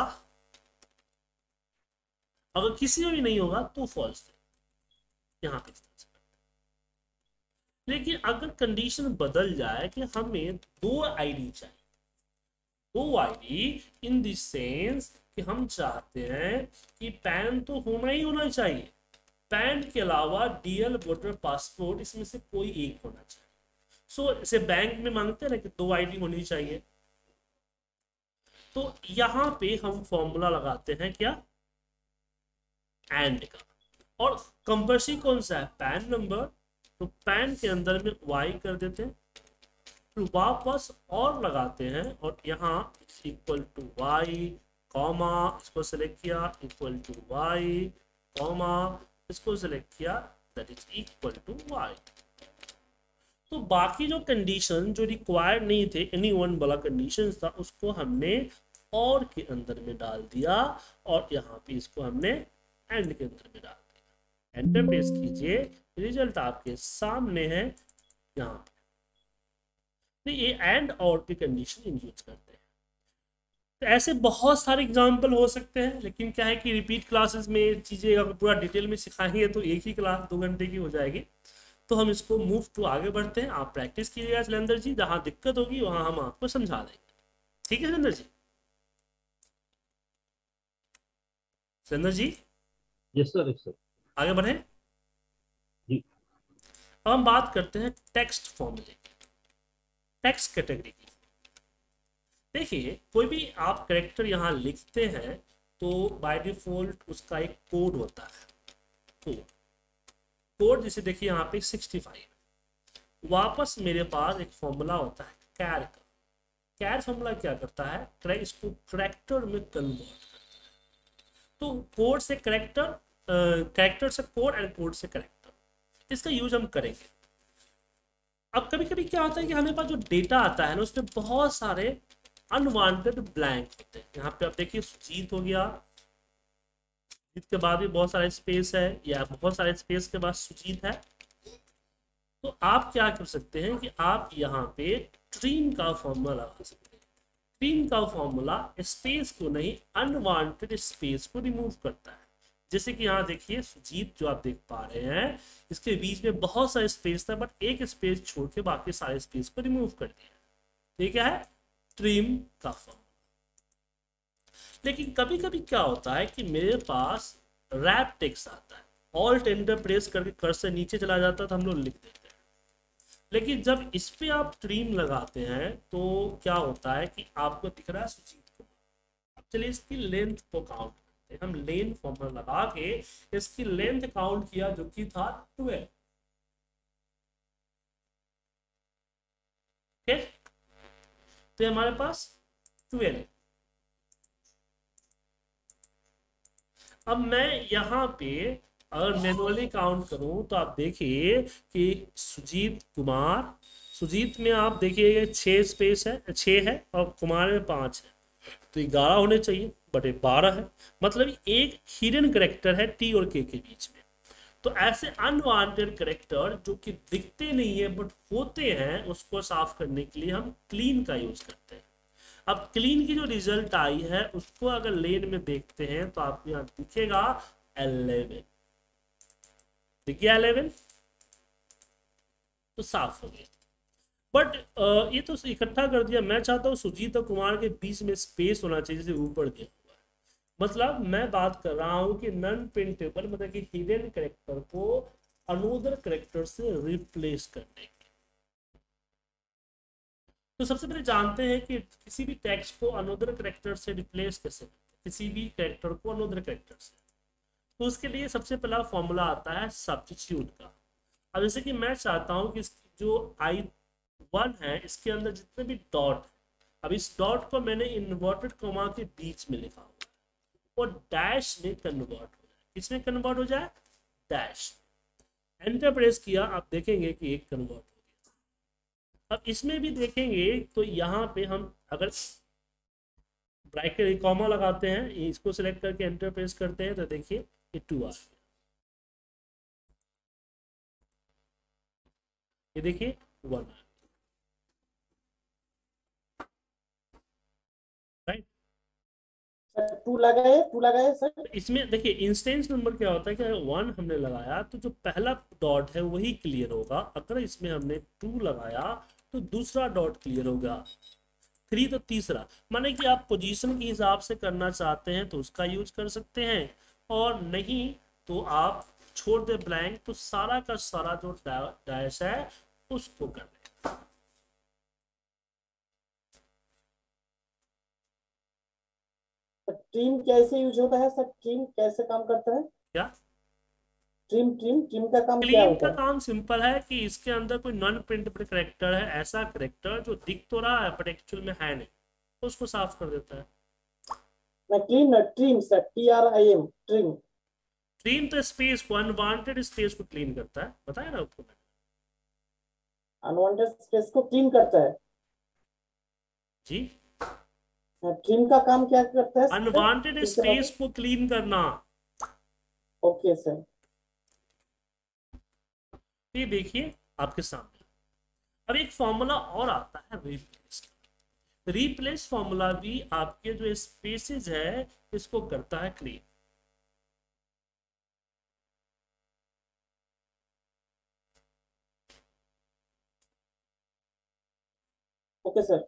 अगर किसी में भी नहीं होगा तो फॉल्स देगा यहाँ पे। लेकिन अगर कंडीशन बदल जाए कि हमें दो आईडी चाहिए, दो आईडी इन द सेंस कि हम चाहते हैं कि पैन तो होना ही होना चाहिए, पैन के अलावा डीएल वोटर पासपोर्ट इसमें से कोई एक होना चाहिए। सो इसे बैंक में मांगते हैं ना कि दो आईडी होनी चाहिए, तो यहाँ पे हम फॉर्मूला लगाते हैं क्या, एंड का। और कंपल्सरी कौन सा है, पैन नंबर, तो पैन के अंदर में वाई कर देते हैं, वापस और लगाते हैं और यहाँ इक्वल टू वाई कॉमा इसको सेलेक्ट किया, इक्वल टू वाई कॉमा इसको सेलेक्ट किया, that is equal to Y. तो बाकी जो कंडीशन जो रिक्वायर्ड नहीं थे, एनी वन वाला कंडीशन था, उसको हमने और के अंदर में डाल दिया और यहाँ पे इसको हमने एंड के अंदर में डाल दिया। एंटर प्रेस कीजिए, रिजल्ट आपके सामने है यहाँ। ये एंड और की कंडीशन यूज करते हैं। तो ऐसे बहुत सारे एग्जांपल हो सकते हैं, लेकिन क्या है कि रिपीट क्लासेस में चीज़ें अगर पूरा डिटेल में सिखाएंगे तो एक ही क्लास 2 घंटे की हो जाएगी। तो हम इसको मूव टू आगे बढ़ते हैं। आप प्रैक्टिस कीजिएगा शैलेंद्र जी, जहाँ दिक्कत होगी वहाँ हम आपको समझा देंगे। ठीक है Shailendra ji? Shailendra ji yes sir, yes sir, आगे बढ़े। अब हम बात करते हैं टेक्स्ट फॉर्मूले, टेक्स्ट कैटेगरी की। देखिए कोई भी आप कैरेक्टर यहाँ लिखते हैं तो बाय डिफॉल्ट उसका एक कोड होता है, कोड जिसे देखिए यहाँ पे 65। वापस मेरे पास एक फॉर्मूला होता है कैर का। कैर फॉर्मूला क्या करता है, इसको कैरेक्टर में कन्वर्ट करता है। तो कोड से कैरेक्टर, कैरेक्टर से कोड एंड कोड से कैरेक्टर, इसका यूज हम करेंगे। अब कभी कभी क्या होता है कि हमारे पास जो डेटा आता है ना उसमें बहुत सारे अनवांटेड ब्लैंक होते हैं। यहाँ पे आप देखिए सुजीत हो गया, सुजीत के बाद भी बहुत सारे स्पेस है, या बहुत सारे स्पेस के बाद सुजीत है। तो आप क्या कर सकते हैं कि आप यहाँ पे ट्रीम का फॉर्मूला लगा सकते हैं। ट्रीम का फॉर्मूला स्पेस को नहीं, अनवांटेड स्पेस को रिमूव करता है। जैसे कि यहाँ देखिए सुजीत जो आप देख पा रहे हैं, इसके बीच में बहुत सारे स्पेस था, बट एक स्पेस छोड़ के बाकी सारे स्पेस को रिमूव कर दिया। ये क्या है, ट्रिम का फॉर्म। लेकिन कभी कभी क्या होता है कि मेरे पास रैप टेक्स्ट आता है, ऑल्ट एंटर प्रेस करके कर्सर नीचे चला जाता है तो हम लोग लिख देते हैं। लेकिन जब इस पे आप ट्रिम लगाते हैं तो क्या होता है कि आपको दिख रहा है सुजीत को। अब चलिए इसकी लेंथ को काउंट, हम लेन फॉर्मूला लगा के इसकी लेंथ काउंट किया जो कि था 12। ठीक है, तो हमारे पास 12। अब मैं यहाँ पे अगर मैनुअली काउंट करूं तो आप देखिए कि सुजीत कुमार, सुजीत में आप देखिए 6 स्पेस है 6 है और कुमार में 5 है, तो 11 होने चाहिए, बटे 12 है, मतलब एक हिडन करेक्टर है टी और के बीच में। तो ऐसे अनवांटेड करेक्टर जो कि दिखते नहीं है बट होते हैं, उसको साफ करने के लिए हम क्लीन का यूज करते हैं। अब क्लीन की जो रिजल्ट आई है उसको अगर लेन में देखते हैं तो आपको यहाँ दिखेगा 11, देखिए 11, तो साफ हो गया। बट ये तो इकट्ठा कर दिया। मैं चाहता हूँ सुजीत और कुमार के बीच में स्पेस होना चाहिए जैसे ऊपर दिया हुआ है। मतलब मैं बात कर रहा हूँ कि नॉन प्रिंटेबल मतलब कि हिडन कैरेक्टर को अनोदर कैरेक्टर से रिप्लेस करने के। तो सबसे पहले जानते हैं कि किसी भी टेक्स्ट को अनोदर कैरेक्टर से रिप्लेस कैसे करते हैं, किसी भी कैरेक्टर को अनोदर कैरेक्टर से। तो उसके लिए सबसे पहला फॉर्मूला आता है सब्स्टिट्यूट का। अब जैसे कि मैं चाहता हूँ कि जो I1 है इसके अंदर जितने भी डॉट है, अब इस डॉट को मैंने इन्वर्टेड कॉमा के बीच में लिखा हुआ है, और डैश में कन्वर्ट हो जाए। किसमें कन्वर्ट हो जाए? डैश। एंटर प्रेस किया, आप देखेंगे कि एक कन्वर्ट हो गया। अब इसमें भी देखेंगे तो यहाँ पे हम अगर ब्रैकेट कॉमा लगाते हैं, इसको सिलेक्ट करके एंटर प्रेस करते हैं तो देखिए ये 2 आ गया। ये देखिए 1 आ, टू लगाए सर। इसमें देखिए इंस्टेंस नंबर क्या होता है कि 1 हमने लगाया तो जो पहला डॉट है वही क्लियर होगा। अगर इसमें हमने 2 लगाया तो दूसरा डॉट क्लियर होगा, 3 तो तीसरा। माने कि आप पोजीशन के हिसाब से करना चाहते हैं तो उसका यूज कर सकते हैं, और नहीं तो आप छोड़ दे ब्लैंक तो सारा का सारा जो डैश है उसको कर दें। ट्रिम कैसे यूज होता है सर? ट्रिम कैसे काम करता है? क्या ट्रिम का काम क्या होता है? का काम सिंपल है कि इसके अंदर कोई नॉन प्रिंटेबल कैरेक्टर है, ऐसा कैरेक्टर जो दिख तो रहा है बट एक्चुअल में है नहीं, तो उसको साफ कर देता है। ट्रिम तो स्पेस को, अनवांटेड स्पेस को क्लीन करता है, बताया ना आपको, अनवांटेड स्पेस को क्लीन करता है जी। ट्रिम का काम क्या करता है? अनवांटेड स्पेस को क्लीन करना। ओके सर, ये देखिए आपके सामने। अब एक फॉर्मूला और आता है रिप्लेस। रिप्लेस फॉर्मूला भी आपके जो स्पेसेस है इसको करता है क्लीन। Okay sir.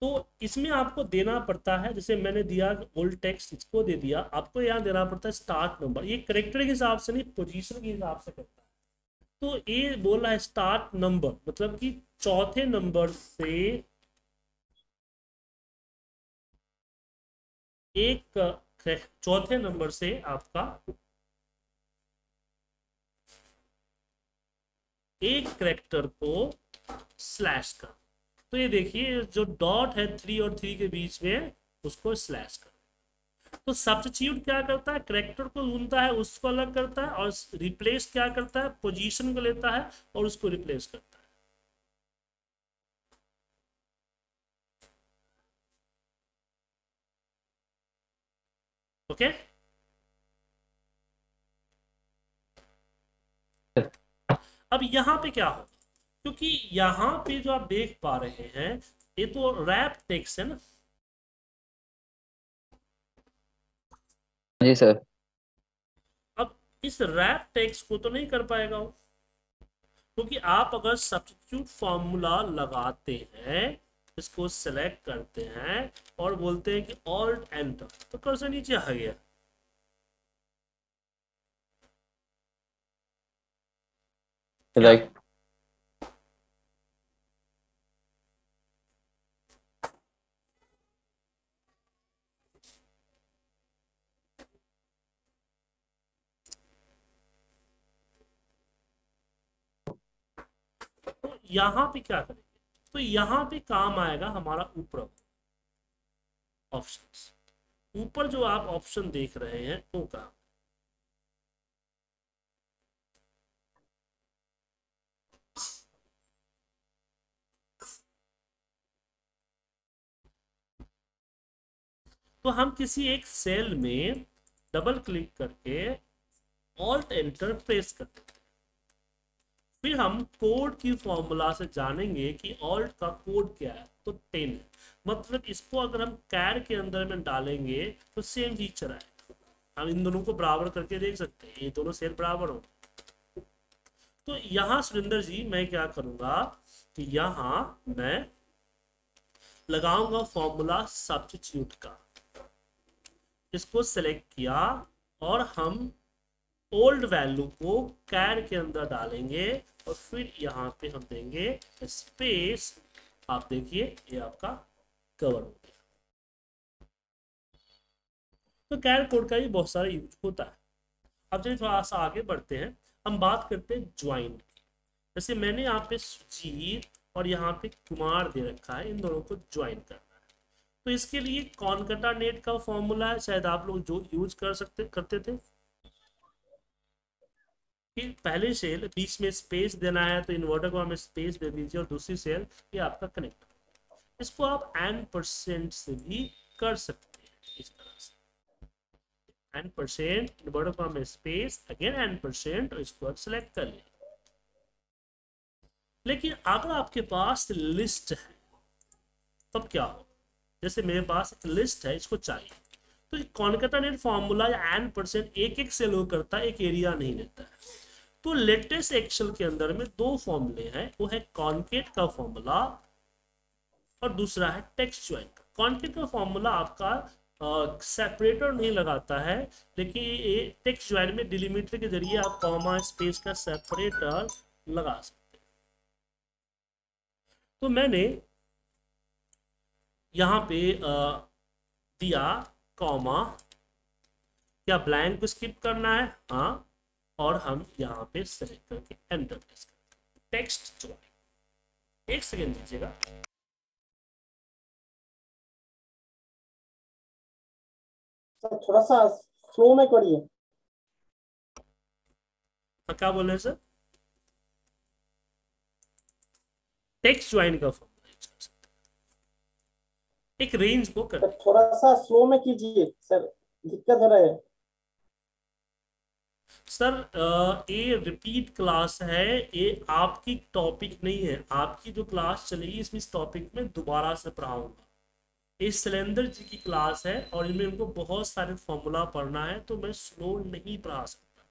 तो इसमें आपको देना पड़ता है, जैसे मैंने दिया ओल्ड टेक्स्ट, इसको दे दिया, आपको यहाँ देना पड़ता है स्टार्ट नंबर। ये करेक्टर के हिसाब से नहीं, पोजीशन के हिसाब से करता है। तो ये बोल रहा है स्टार्ट नंबर, मतलब कि चौथे नंबर से आपका एक करेक्टर को स्लैश कर। तो ये देखिए जो डॉट है 3 और 3 के बीच में, उसको स्लैश कर। तो सब्स्टिट्यूट क्या करता है? कैरेक्टर को ढूंढता है, उसको अलग करता है, और रिप्लेस क्या करता है? पोजीशन को लेता है और उसको रिप्लेस करता है। ओके अब यहां पे क्या हो, क्योंकि यहाँ पे जो आप देख पा रहे हैं ये तो रैप टेक्स्ट है ना जी सर। अब इस रैप टेक्स्ट को तो नहीं कर पाएगा वो, क्योंकि आप अगर सब्स्टिट्यूट फॉर्मूला लगाते हैं, इसको सेलेक्ट करते हैं और बोलते हैं कि ऑल्ट एंटर, तो कर्सर नीचे आ गया। यहाँ पे क्या करेंगे तो यहाँ पे काम आएगा हमारा ऊपर ऑप्शंस। ऊपर जो आप ऑप्शन देख रहे हैं वो काम, तो हम किसी एक सेल में डबल क्लिक करके ऑल्ट एंटर प्रेस करते हैं। फिर हम कोड की फॉर्मूला से जानेंगे कि ऑल्ट का कोड क्या है, तो 10 है। मतलब इसको अगर हम कैर के अंदर में डालेंगे तो सेम फीचर आएगा। हम इन दोनों को बराबर करके देख सकते हैं, ये दोनों सेल बराबर हो। तो यहाँ सुरेंद्र जी मैं क्या करूँगा यहां मैं लगाऊंगा फॉर्मूला सब्स्टिट्यूट का। इसको सेलेक्ट किया और हम ओल्ड वैल्यू को कैर के अंदर डालेंगे और फिर यहाँ पे हम देंगे स्पेस। आप देखिए ये आपका कवर हो गया। तो कैर कोड का भी बहुत सारा यूज होता है। अब चलिए थोड़ा सा आगे बढ़ते हैं, हम बात करते हैं ज्वाइन की। जैसे मैंने यहाँ पे सुजीत और यहाँ पे कुमार दे रखा है, इन दोनों को ज्वाइन करना है। तो इसके लिए कॉनकटानेट का फॉर्मूला है, शायद आप लोग जो यूज करते थे कि पहले सेल बीच में स्पेस देना है तो इन्वर्टर को हमें स्पेस दे दीजिए और दूसरी सेल ये आपका कनेक्ट। इसको आप n% से भी कर सकते हैं इस तरह से। n% इन्वर्टर को हमें स्पेस अगेन n% और इसको आप सेलेक्ट कर लें। लेकिन अगर आपके पास लिस्ट है तब तो क्या हो, जैसे मेरे पास एक लिस्ट है, इसको चाहिए तो कॉनकटानेट फॉर्मूला या n% एक सेल को करता है, एक एरिया नहीं लेता है। तो लेटेस्ट एक्सेल के अंदर में दो फॉर्मूले हैं, वो है कॉनकेट का फॉर्मूला और दूसरा है टेक्स्ट ज्वाइन का। कॉनकेट का फॉर्मूला आपका सेपरेटर नहीं लगाता है, लेकिन ये टेक्स्ट ज्वाइन में डिलिमिटर के जरिए आप कॉमा स्पेस का सेपरेटर लगा सकते। तो मैंने यहाँ पे दिया कॉमा, क्या ब्लैंक को स्किप करना है? हाँ, और हम यहाँ पे सेलेक्ट करके एंटर प्रेस करते हैं। टेक्स्ट ज्वाइन, एक सेकेंड दीजिएगा। सर थोड़ा सा स्लो में करिए। क्या बोल रहे हैं सर? टेक्स्ट ज्वाइन का फॉर्मूला एक रेंज को कर, थोड़ा सा स्लो में कीजिए सर, दिक्कत हो रहा है सर। ये रिपीट क्लास है, ये आपकी टॉपिक नहीं है। आपकी जो क्लास चलेगी इसमें इस टॉपिक में दोबारा से पढ़ाऊंगा। ये शैलेंद्र जी की क्लास है और इनमें उनको बहुत सारे फॉर्मूला पढ़ना है, तो मैं स्लो नहीं पढ़ा सकता,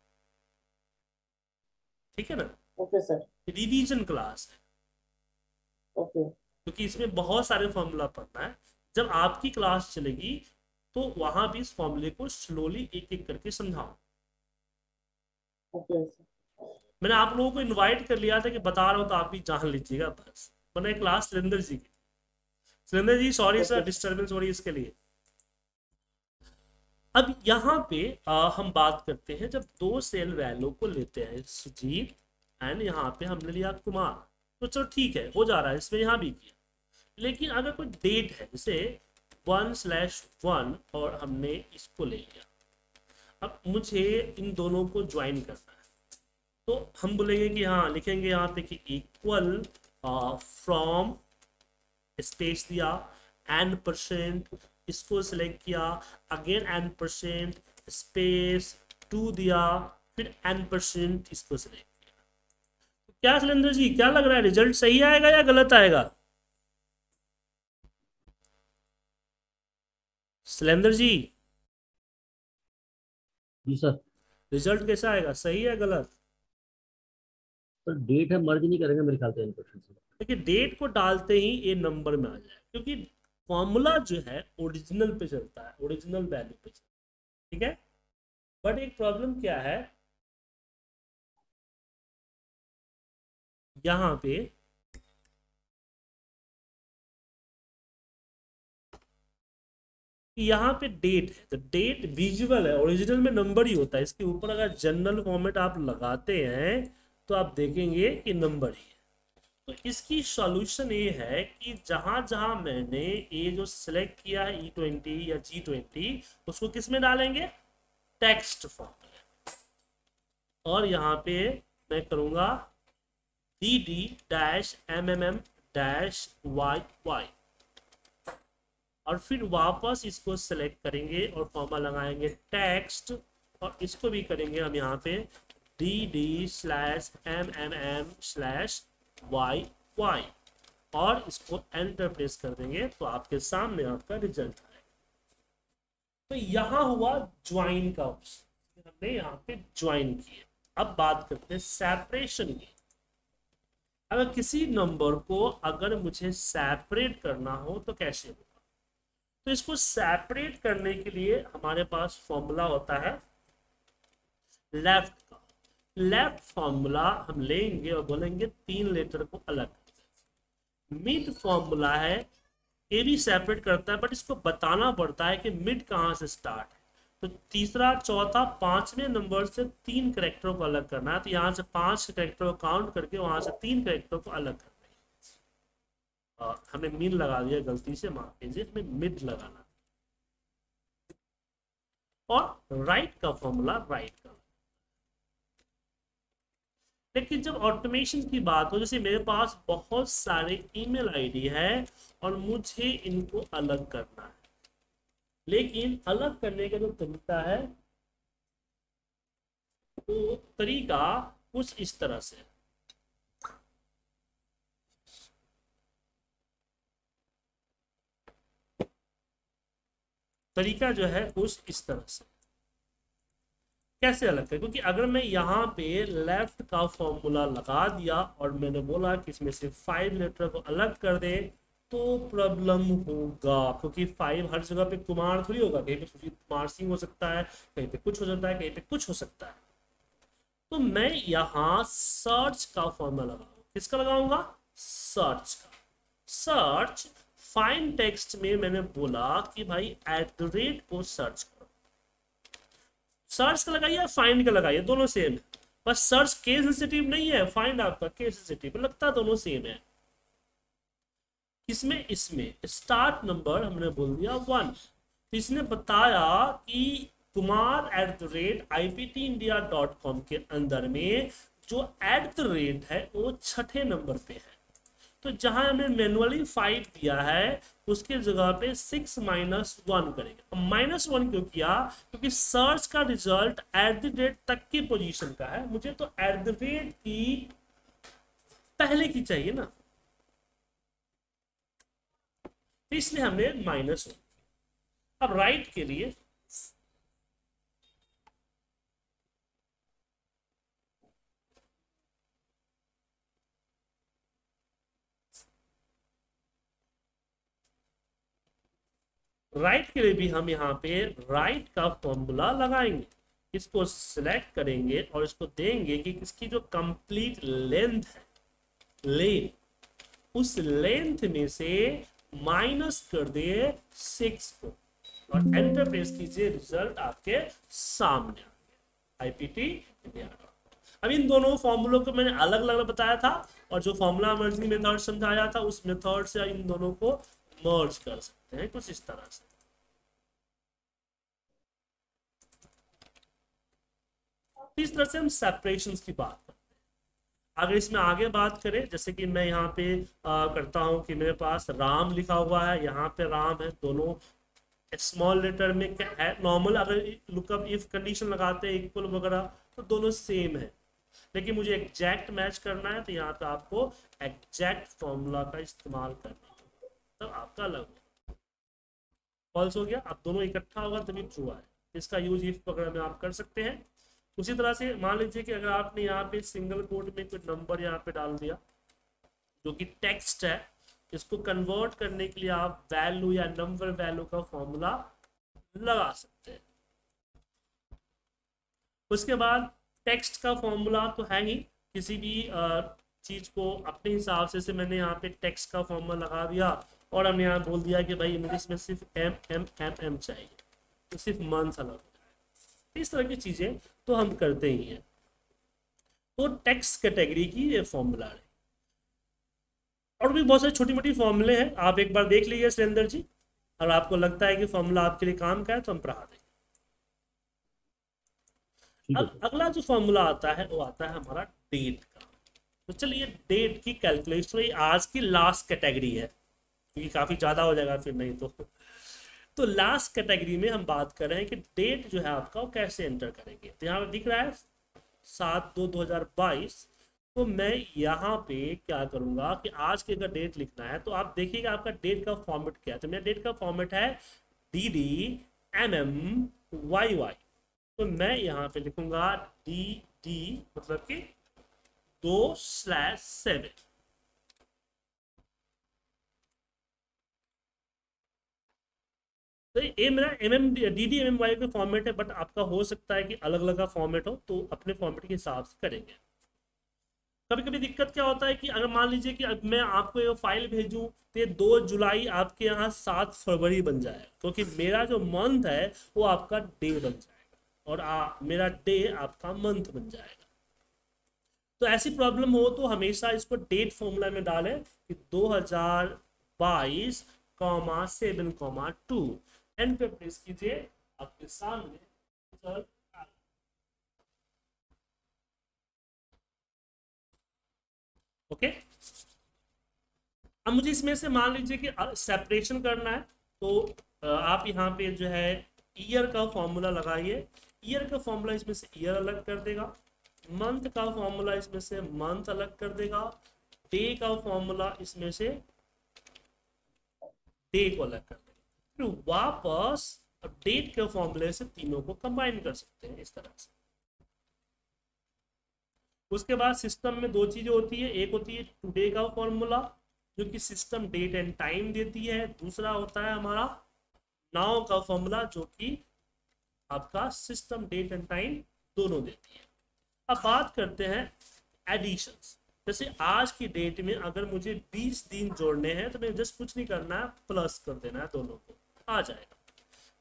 ठीक है ना? ओके सर, रिवीजन क्लास है क्योंकि इसमें बहुत सारे फॉर्मूला पढ़ना है। जब आपकी क्लास चलेगी तो वहां भी इस फॉर्मूले को स्लोली एक एक करके समझाओ। मैंने आप लोगों को इनवाइट कर लिया था कि बता रहा हूं तो आप भी जान लीजिएगा बस। मैंने क्लास सुरेंद्र जी की। Surendra ji sorry sir, disturbance हो रही है इसके लिए। अब यहाँ पे हम बात करते हैं जब दो सेल वैल्यू को लेते हैं, सुजीत एंड यहाँ पे हमने लिया कुमार। तो चलो ठीक है, हो जा रहा है, इसमें यहाँ भी किया। लेकिन अगर कोई डेट है जैसे 1/1 और हमने इसको ले लिया, अब मुझे इन दोनों को ज्वाइन करना है तो हम बोलेंगे कि हाँ, लिखेंगे यहाँ पे कि इक्वल फ्रॉम स्पेस दिया n%, इसको सेलेक्ट किया अगेन n% स्पेस 2 दिया, फिर n% इसको सेलेक्ट। क्या शैलेंद्र जी क्या लग रहा है, रिजल्ट सही आएगा या गलत आएगा? शैलेंद्र जी सर, रिजल्ट कैसा आएगा, सही है गलत? सर डेट है, मर्ज नहीं करेंगे मेरे ख्याल से। देखिए डेट को डालते ही ये नंबर में आ जाए, क्योंकि फॉर्मूला जो है ओरिजिनल पे चलता है, ओरिजिनल वैल्यू पे चलता है, ठीक है। बट एक प्रॉब्लम क्या है, यहाँ पे डेट है तो डेट विजुअल है, ओरिजिनल में नंबर ही होता है। इसके ऊपर अगर जनरल फॉर्मेट आप लगाते हैं तो आप देखेंगे कि नंबर ही है। तो इसकी सॉल्यूशन ये है कि जहां जहां मैंने ये जो सिलेक्ट किया है E20 या G20, उसको किस में डालेंगे? Text form. और यहाँ पे मैं करूँगा DD-MMM-YY और फिर वापस इसको सेलेक्ट करेंगे और फॉर्मा लगाएंगे टेक्स्ट, और इसको भी करेंगे हम यहाँ पे DD/MMM/YY और इसको एंटर प्रेस कर देंगे तो आपके सामने आपका रिजल्ट आएगा। तो यहाँ हुआ ज्वाइन का ऑप्शन, हमने यहाँ पे ज्वाइन किया। अब बात करते हैं सेपरेशन की। अगर किसी नंबर को अगर मुझे सेपरेट करना हो तो कैसे होगा, तो इसको सेपरेट करने के लिए हमारे पास फॉर्मूला होता है लेफ्ट का। लेफ्ट फॉर्मूला हम लेंगे और बोलेंगे तीन लेटर को अलग कर। मिड फॉर्मूला है, ये भी सेपरेट करता है बट इसको बताना पड़ता है कि मिड कहाँ से स्टार्ट है। तो तीसरा चौथा पांचवें नंबर से तीन करैक्टरों को अलग करना है, तो यहाँ से पांच करैक्टर को काउंट करके वहां से तीन करैक्टरों को अलग करना है। और हमने मिड लगा दिया गलती से, माफ कीजिए, हमें मिड लगाना। और राइट का फॉर्मूला राइट का। लेकिन जब ऑटोमेशन की बात हो, जैसे मेरे पास बहुत सारे ईमेल आईडी है और मुझे इनको अलग करना है, लेकिन अलग करने का जो तरीका है वो तरीका कुछ इस तरह से है। तरीका जो है कुछ इस तरह से, कैसे अलग करें, क्योंकि अगर मैं यहाँ पे लेफ्ट का फॉर्मूला लगा दिया और मैंने बोला कि इसमें से 5 लेटर को अलग कर दे तो प्रॉब्लम होगा, क्योंकि 5 हर जगह पे कुमार थोड़ी होगा, कहीं पे सुजीत कुमार सिंह हो सकता है, कहीं पे कुछ हो सकता है, कहीं पे कुछ हो सकता है। तो मैं यहाँ सर्च का फॉर्मूला लगाऊंगा। किसका लगाऊंगा? सर्च का। सर्च फाइन टेक्स्ट में मैंने बोला कि भाई @ को सर्च करो। सर्च का लगाइए या फाइंड का लगाइए, दोनों सेम है, बस सर्च केस सेंसिटिव नहीं है, फाइंड आपका केस सेंसिटिव लगता है, दोनों सेम है। इसमें स्टार्ट नंबर हमने बोल दिया 1, इसने बताया कि कुमार @ipt-india.com के अंदर में जो @ है वो 6ठे नंबर पे है। तो जहां हमने मैनुअली 5 दिया है उसके जगह पे 6 - 1 करेंगे। -1 क्यों किया? क्योंकि सर्च का रिजल्ट @ तक की पोजीशन का है, मुझे तो @ की पहले की चाहिए ना, इसलिए हमने -1। अब राइट के लिए भी हम यहाँ पे राइट का फॉर्मूला लगाएंगे। इसको सिलेक्ट करेंगे और इसको देंगे कि इसकी जो कंप्लीट लेंथ है, लेंथ, उस लेंथ में से माइनस कर दे 6 को और एंटर प्रेस कीजिए, रिजल्ट आपके सामने आ गया, IPT India। अब इन दोनों फॉर्मूलों को मैंने अलग अलग बताया था और जो फॉर्मूला मर्जिंग मेथड समझाया था उस मेथड से इन दोनों को मर्ज कर सकते हैं, कुछ इस तरह से। इस तरह से हम सेपरेशंस की बात करते हैं। अगर इसमें आगे बात करें, जैसे कि मैं यहाँ पे करता हूँ कि मेरे पास राम लिखा हुआ है, यहाँ पे राम है, दोनों स्मॉल लेटर में है। नॉर्मल अगर लुकअप इफ कंडीशन लगाते हैं इक्वल वगैरह तो दोनों सेम है, लेकिन मुझे एग्जैक्ट मैच करना है तो यहाँ पे आपको एग्जैक्ट फॉर्मूला का इस्तेमाल करना है, आपका अलग फॉल्स हो गया। अब दोनों इकट्ठा होगा तभी ट्रू आए, इसका यूज इफ वगैरह में आप कर सकते हैं। उसी तरह से मान लीजिए कि अगर आपने यहाँ पे सिंगल कोट में कोई नंबर यहाँ पे डाल दिया जो कि टेक्स्ट है, इसको कन्वर्ट करने के लिए आप वैल्यू या नंबर वैल्यू का फॉर्मूला लगा सकते हैं। उसके बाद टेक्स्ट का फॉर्मूला तो है ही, किसी भी चीज को अपने हिसाब से मैंने यहाँ पे टेक्स्ट का फॉर्मूला लगा दिया और हमने यहाँ बोल दिया कि भाई मुझे इसमें सिर्फ M चाहिए, तो सिर्फ मंथ अलग हो जाए। इस तरह की चीज़ें तो हम करते ही हैं। तो टेक्स्ट कैटेगरी की ये फॉर्मूला है और भी बहुत सारी छोटी मोटी फॉर्मूले हैं, आप एक बार देख लीजिए सुरेंद्र जी, और आपको लगता है कि फॉर्मूला आपके लिए काम का है तो हम पढ़ा देंगे। अब अगला जो फॉर्मूला आता है वो आता है हमारा डेट का। तो चलिए डेट की कैलकुलेशन, आज की लास्ट कैटेगरी है क्योंकि काफ़ी ज़्यादा हो जाएगा फिर नहीं तो लास्ट कैटेगरी में हम बात कर रहे हैं कि डेट जो है आपका वो कैसे एंटर करेंगे। तो यहाँ पर दिख रहा है 7/2/2022, तो मैं यहाँ पे क्या करूँगा कि आज के अगर डेट लिखना है तो आप देखिएगा आपका डेट का फॉर्मेट क्या है। तो मेरा डेट का फॉर्मेट है DDMMYY, तो मैं यहाँ पे लिखूँगा DD मतलब कि 2/7, तो ये मेरा DDMMY का फॉर्मेट है, बट आपका हो सकता है कि अलग अलग का फॉर्मेट हो, तो अपने फॉर्मेट के हिसाब से करेंगे। कभी कभी दिक्कत क्या होता है कि अगर मान लीजिए कि अब मैं आपको ये फाइल भेजूं तो ये 2 जुलाई आपके यहाँ 7 फरवरी बन जाए, क्योंकि मेरा जो मंथ है वो आपका डे बन जाएगा और मेरा डे आपका मंथ बन जाएगा। तो ऐसी प्रॉब्लम हो तो हमेशा इसको डेट फॉर्मूला में डालें कि 2022,7,2 एंड पे प्रेस कीजिए, आपके सामने ओके। अब मुझे इसमें से मान लीजिए कि सेपरेशन करना है, तो आप यहाँ पे जो है ईयर का फॉर्मूला लगाइए। ईयर का फॉर्मूला इसमें से ईयर अलग कर देगा, मंथ का फॉर्मूला इसमें से मंथ अलग कर देगा, डे का फॉर्मूला इसमें से डे को अलग कर देगा, फिर वापस डेट के फॉर्मूले से तीनों को कंबाइन कर सकते हैं इस तरह से। उसके बाद सिस्टम में 2 चीजें होती है, एक होती है टुडे का फॉर्मूला जो कि सिस्टम डेट एंड टाइम देती है, दूसरा होता है हमारा नाउ का फॉर्मूला जो कि आपका सिस्टम डेट एंड टाइम दोनों देती है। अब बात करते हैं एडिशंस। जैसे आज की डेट में अगर मुझे 20 दिन जोड़ने हैं तो मैं जस्ट कुछ नहीं करना है, प्लस कर देना है दोनों को, आ जाएगा।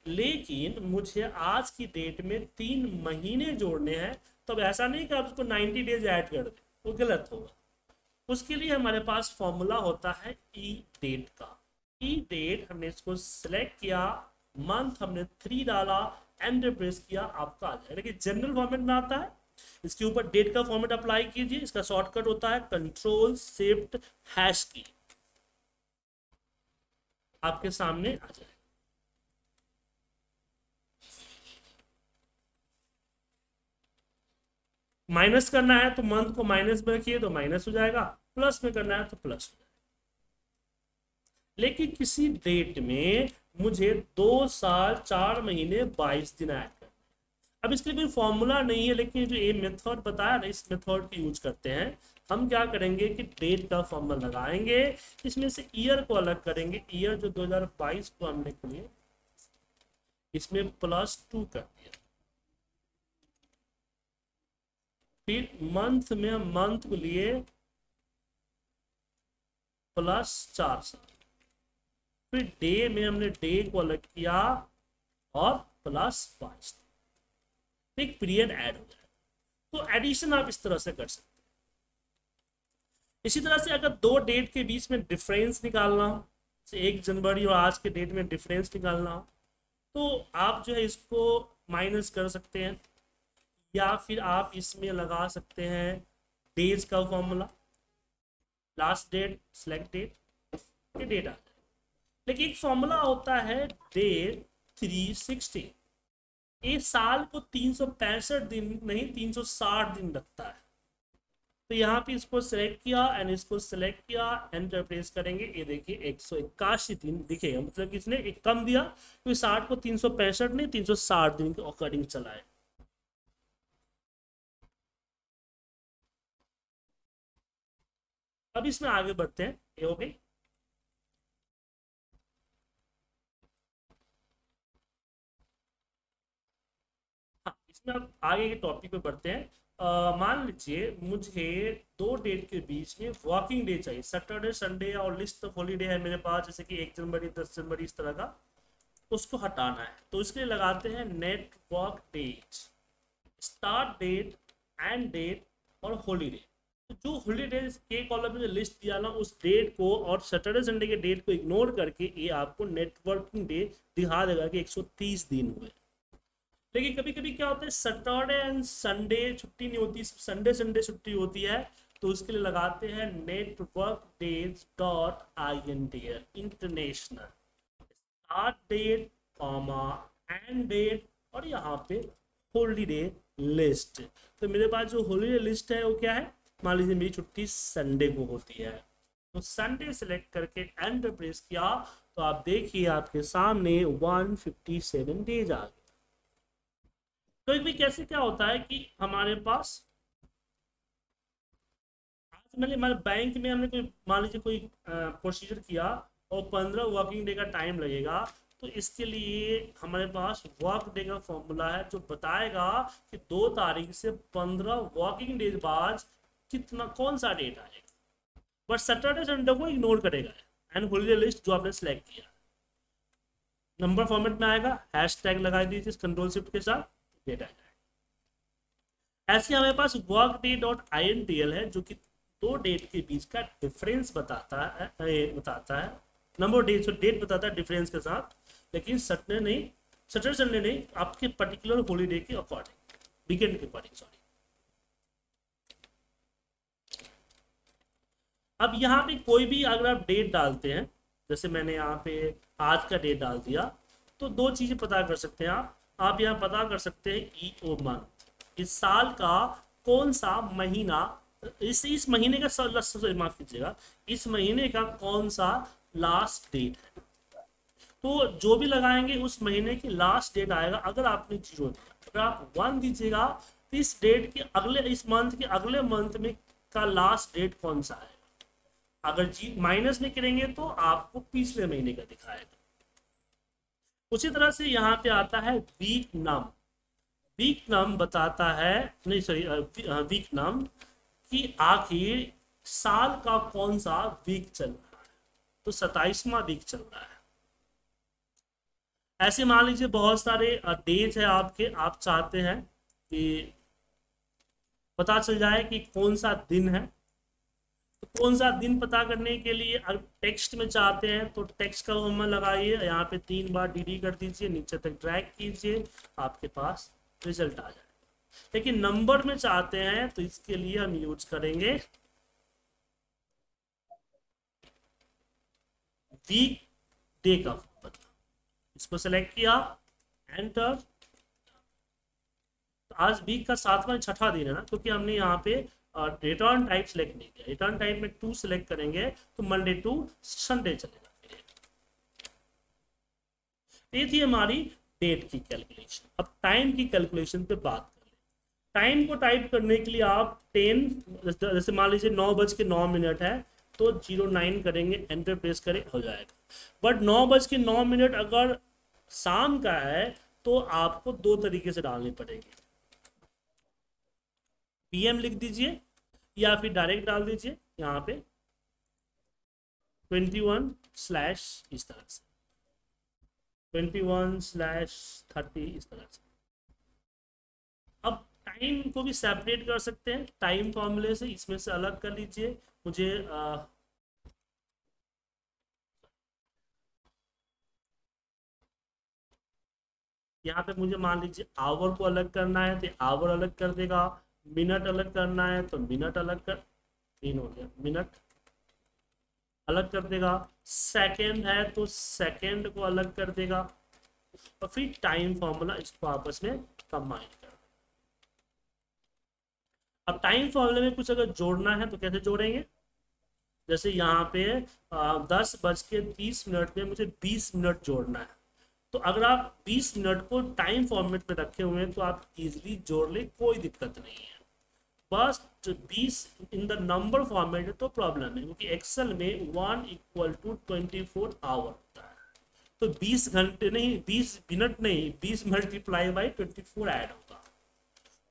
लेकिन मुझे आज की डेट में 3 महीने जोड़ने हैं, तो ऐसा नहीं कि आप उसको 90 डेज ऐड कर दें, वो गलत होगा। उसके लिए हमारे पास फॉर्मूला होता है ई डेट का। ई डेट हमने इसको सिलेक्ट किया, मंथ हमने 3 डाला, एंटर प्रेस किया, आपका आ जाएगा। लेकिन जनरल फॉर्मेट में आता है, इसके ऊपर डेट का फॉर्मेट अप्लाई कीजिए। इसका शॉर्टकट होता है Ctrl+Shift#, आपके सामने आ जाए। माइनस करना है तो मंथ को माइनस में रखिए तो माइनस हो जाएगा, प्लस में करना है तो प्लस हो जाएगा। लेकिन किसी डेट में मुझे 2 साल 4 महीने 22 दिन आए। अब इसके लिए कोई फॉर्मूला नहीं है, लेकिन जो ये मेथड बताया ना, इस मेथड की यूज करते हैं। हम क्या करेंगे कि डेट का फॉर्मूला लगाएंगे, इसमें से ईयर को अलग करेंगे। ईयर जो 2022 को हमने किए, इसमें +2 कर दिया। फिर मंथ में हम मंथ को लिए +4 साल, फिर डे में हमने डे को अलग किया और +22, एक पीरियड ऐड हो जाए। तो एडिशन आप इस तरह से कर सकते हैं। इसी तरह से अगर 2 डेट के बीच में डिफरेंस निकालना हो, जैसे 1 जनवरी और आज के डेट में डिफरेंस निकालना हो, तो आप जो है इसको माइनस कर सकते हैं, या फिर आप इसमें लगा सकते हैं डेज का formula, last date select date के डेट आ जाए। लेकिन एक फॉर्मूला होता है डे 360, इस साल को 365 दिन नहीं 360 दिन रखता है। तो यहाँ पे इसको सेलेक्ट किया एंड इसको सेलेक्ट किया, एंटर प्रेस करेंगे, ये देखिए 181 दिन दिखेगा। मतलब कि इसने एक कम दिया, क्योंकि 60 को 365 नहीं 360 दिन के अकॉर्डिंग चलाए। अब इसमें आगे बढ़ते हैं, ये हो गई। अब आगे के टॉपिक पे बढ़ते हैं। मान लीजिए मुझे 2 डेट के बीच में वर्किंग डे चाहिए, सैटरडे संडे, और लिस्ट ऑफ हॉलीडे है मेरे पास, जैसे कि 1 जनवरी 10 जनवरी इस तरह का, उसको हटाना है। तो इसके लिए लगाते हैं net work date, start date, end date और हॉलीडे। तो जो हॉलीडे के कॉलम में लिस्ट दिया ना, उस डेट को और सैटरडे संडे के डेट को इग्नोर करके ये आपको नेटवर्किंग डे दिखा देगा कि 130 दिन हुए। लेकिन कभी कभी क्या होता है, सैटरडे एंड संडे छुट्टी नहीं होती, संडे संडे छुट्टी होती है, तो उसके लिए लगाते हैं networkdays.indl international, start date, end date, और यहाँ पे हॉलीडे लिस्ट। तो मेरे पास जो हॉलीडे लिस्ट है वो क्या है, मान लीजिए मेरी छुट्टी संडे को होती है, तो संडे सेलेक्ट करके एंटर प्रेस किया, तो आप देखिए आपके सामने 157 डेज आ गए। तो भी कैसे क्या होता है कि हमारे पास आज मैंने हमारे बैंक में हमने कोई मान लीजिए कोई प्रोसीजर किया और 15 वर्किंग डे का टाइम लगेगा, तो इसके लिए हमारे पास वर्क डे का फॉर्मूला है जो बताएगा कि 2 तारीख से 15 वर्किंग डेज बाद कितना कौन सा डेट आएगा। बट सैटरडे संडे को इग्नोर करेगा एंड होलीडे लिस्ट जो आपने सेलेक्ट किया नंबर फॉर्मेट में आएगा, हैशटैग लगा दीजिए कंट्रोल शिफ्ट के साथ, डेट आएगा। ऐसे हमारे पास वर्क डे डॉट intl है जो कि 2 डेट के बीच का डिफरेंस बताता है नंबर डेट और डेट बताता है डिफरेंस के साथ, लेकिन सैटरडे संडे नहीं, आपके पर्टिकुलर होलीडे के अकॉर्डिंग, वीकेंड के अकॉर्डिंग सॉरी। अब यहाँ पे कोई भी अगर आप डेट डालते हैं, जैसे मैंने यहाँ पे आज का डेट डाल दिया, तो 2 चीजें पता कर सकते हैं आप यहाँ पता कर सकते हैं ईओ मंथ, इस साल का कौन सा महीना, इस महीने का, माफ कीजिएगा, इस महीने का कौन सा लास्ट डेट है। तो जो भी लगाएंगे उस महीने की लास्ट डेट आएगा। अगर आपने जीरो दिया, अगर आप 1 दीजिएगा तो इस डेट के अगले, इस मंथ के अगले मंथ में का लास्ट डेट कौन सा आएगा। अगर जी माइनस में करेंगे तो आपको पिछले महीने का दिखाएगा। उसी तरह से यहाँ पे आता है वीक नाम। वीक नाम बताता है, नहीं सॉरी, वीक नाम कि आखिर साल का कौन सा वीक चल रहा है। तो 27वां वीक चल रहा है। ऐसे मान लीजिए बहुत सारे डेज है आपके, आप चाहते हैं कि पता चल जाए कि कौन सा दिन है। तो कौन सा दिन पता करने के लिए अगर टेक्स्ट में चाहते हैं तो टेक्स्ट का हम लगाइए, यहाँ पे 3 बार डी डी कर दीजिए, नीचे तक ड्रैग कीजिए, आपके पास रिजल्ट आ जाएगा। लेकिन नंबर में चाहते हैं तो इसके लिए हम यूज करेंगे वीक डे का फॉर्मूला। इसको सेलेक्ट किया, एंटर। तो आज वीक का 7वां 6ठा दिन है ना, क्योंकि हमने यहाँ पे रिटर्न टाइप सेलेक्ट नहीं किया। रिटर्न टाइप में 2 सेलेक्ट करेंगे तो मंडे टू संडे चलेगा। ये थी हमारी डेट की कैलकुलेशन। अब टाइम की कैलकुलेशन पे बात करें। टाइम को टाइप करने के लिए आप 10, जैसे मान लीजिए 9:09 है तो 09 करेंगे, एंटर प्रेस करें, हो जाएगा। बट 9:09 अगर शाम का है तो आपको 2 तरीके से डालनी पड़ेगी। पीएम लिख दीजिए या फिर डायरेक्ट डाल दीजिए यहाँ पे 21/ इस तरह से, 21/30 इस तरह से। अब टाइम को भी सेपरेट कर सकते हैं, टाइम फॉर्मूले से इसमें से अलग कर लीजिए। मुझे यहाँ पे मुझे मान लीजिए आवर को अलग करना है तो आवर अलग कर देगा, मिनट अलग करना है तो मिनट अलग कर, 3 हो गया, मिनट अलग कर देगा। सेकंड है तो सेकंड को अलग कर देगा। और फिर टाइम फॉर्मूला इसको आपस में कंबाइन कर देगा। अब टाइम फॉर्मूले में कुछ अगर जोड़ना है तो कैसे जोड़ेंगे? जैसे यहाँ पे 10:30 में मुझे 20 मिनट जोड़ना है, तो अगर आप 20 मिनट को टाइम फॉर्मेट में रखे हुए हैं तो आप इजीली जोड़ ले, कोई दिक्कत नहीं है। बस 20 इन द नंबर फॉर्मेट है तो प्रॉब्लम है, क्योंकि एक्सेल में 1 = 24 आवर होता है। तो 20 घंटे नहीं, 20 मिनट नहीं, 20 × 24 ऐड होगा।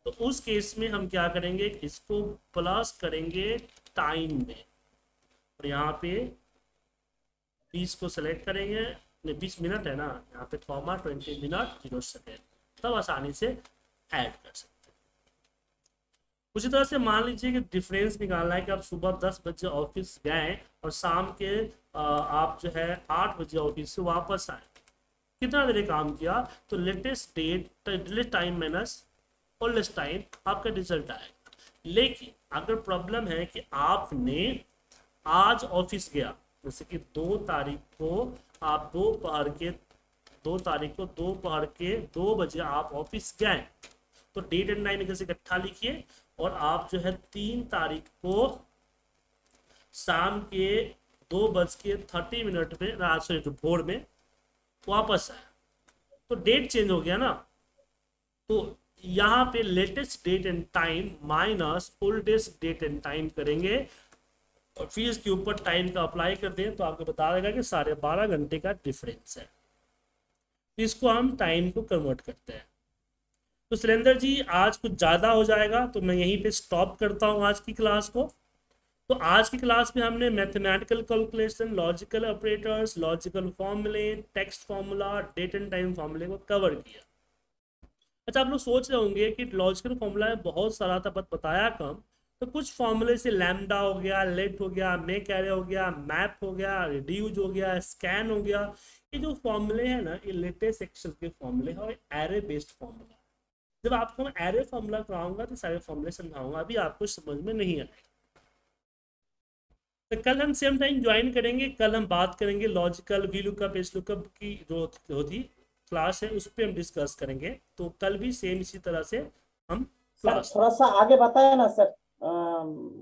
तो उस केस में हम क्या करेंगे, इसको प्लस करेंगे टाइम में, और यहाँ पे 20 को सेलेक्ट करेंगे, 20 मिनट है ना, यहाँ पे कॉमा 20 मिनट 0 सेकेंड, तब आसानी से ऐड कर सकते हैं। उसी तरह से मान लीजिए कि डिफरेंस निकालना है कि आप सुबह 10 बजे ऑफिस गए और शाम के आप जो है 8 बजे ऑफिस से वापस आए, कितना देर काम किया, तो latest date time minus oldest time आपका रिजल्ट आएगा। लेकिन अगर प्रॉब्लम है कि आपने आज ऑफिस गया, जैसे कि 2 तारीख को आप दोपहर के 2 बजे आप ऑफिस गए, तो डेट एंड टाइम इकट्ठा लिखिए, और आप जो है 3 तारीख को शाम के 2:30 में, सॉरी तो भोर में वापस आए, तो डेट चेंज हो गया ना। तो यहाँ पे latest date and time minus oldest date and time करेंगे और फिर इसके ऊपर टाइम का अप्लाई कर दें, तो आपको बता देगा कि 12.5 घंटे का डिफरेंस है। इसको हम टाइम को कन्वर्ट करते हैं। तो सुरेंद्र जी आज कुछ ज़्यादा हो जाएगा तो मैं यहीं पे स्टॉप करता हूँ आज की क्लास को। तो आज की क्लास में हमने mathematical calculation, logical operators, logical फॉर्मूले, text formula, date and time फार्मूले को कवर किया। अच्छा, आप लोग सोच रहे होंगे कि लॉजिकल फार्मूला में बहुत सारा था बट बताया कम, तो कुछ फार्मूले से लैम्डा हो गया, लेट हो गया, मेक एरे हो गया, मैप हो गया, रिड्यूज हो गया, स्कैन हो गया, ये जो फॉर्मूले हैं ना ये लेटेस्ट एक्सेल के फॉर्मूले हैं और एरे बेस्ड फॉर्मूला। जब आपको मैं एरे फॉर्मूला कराऊंगा तो सारे फॉर्मूले समझाऊंगा, अभी आपको समझ में नहीं आएगा। तो कल हम सेम टाइम ज्वाइन करेंगे, कल हम बात करेंगे logical V lookup H lookup की जो थी क्लास है उस पर हम डिस्कस करेंगे। तो कल भी सेम इसी तरह से हम क्लास थोड़ा सा आगे बताया ना सर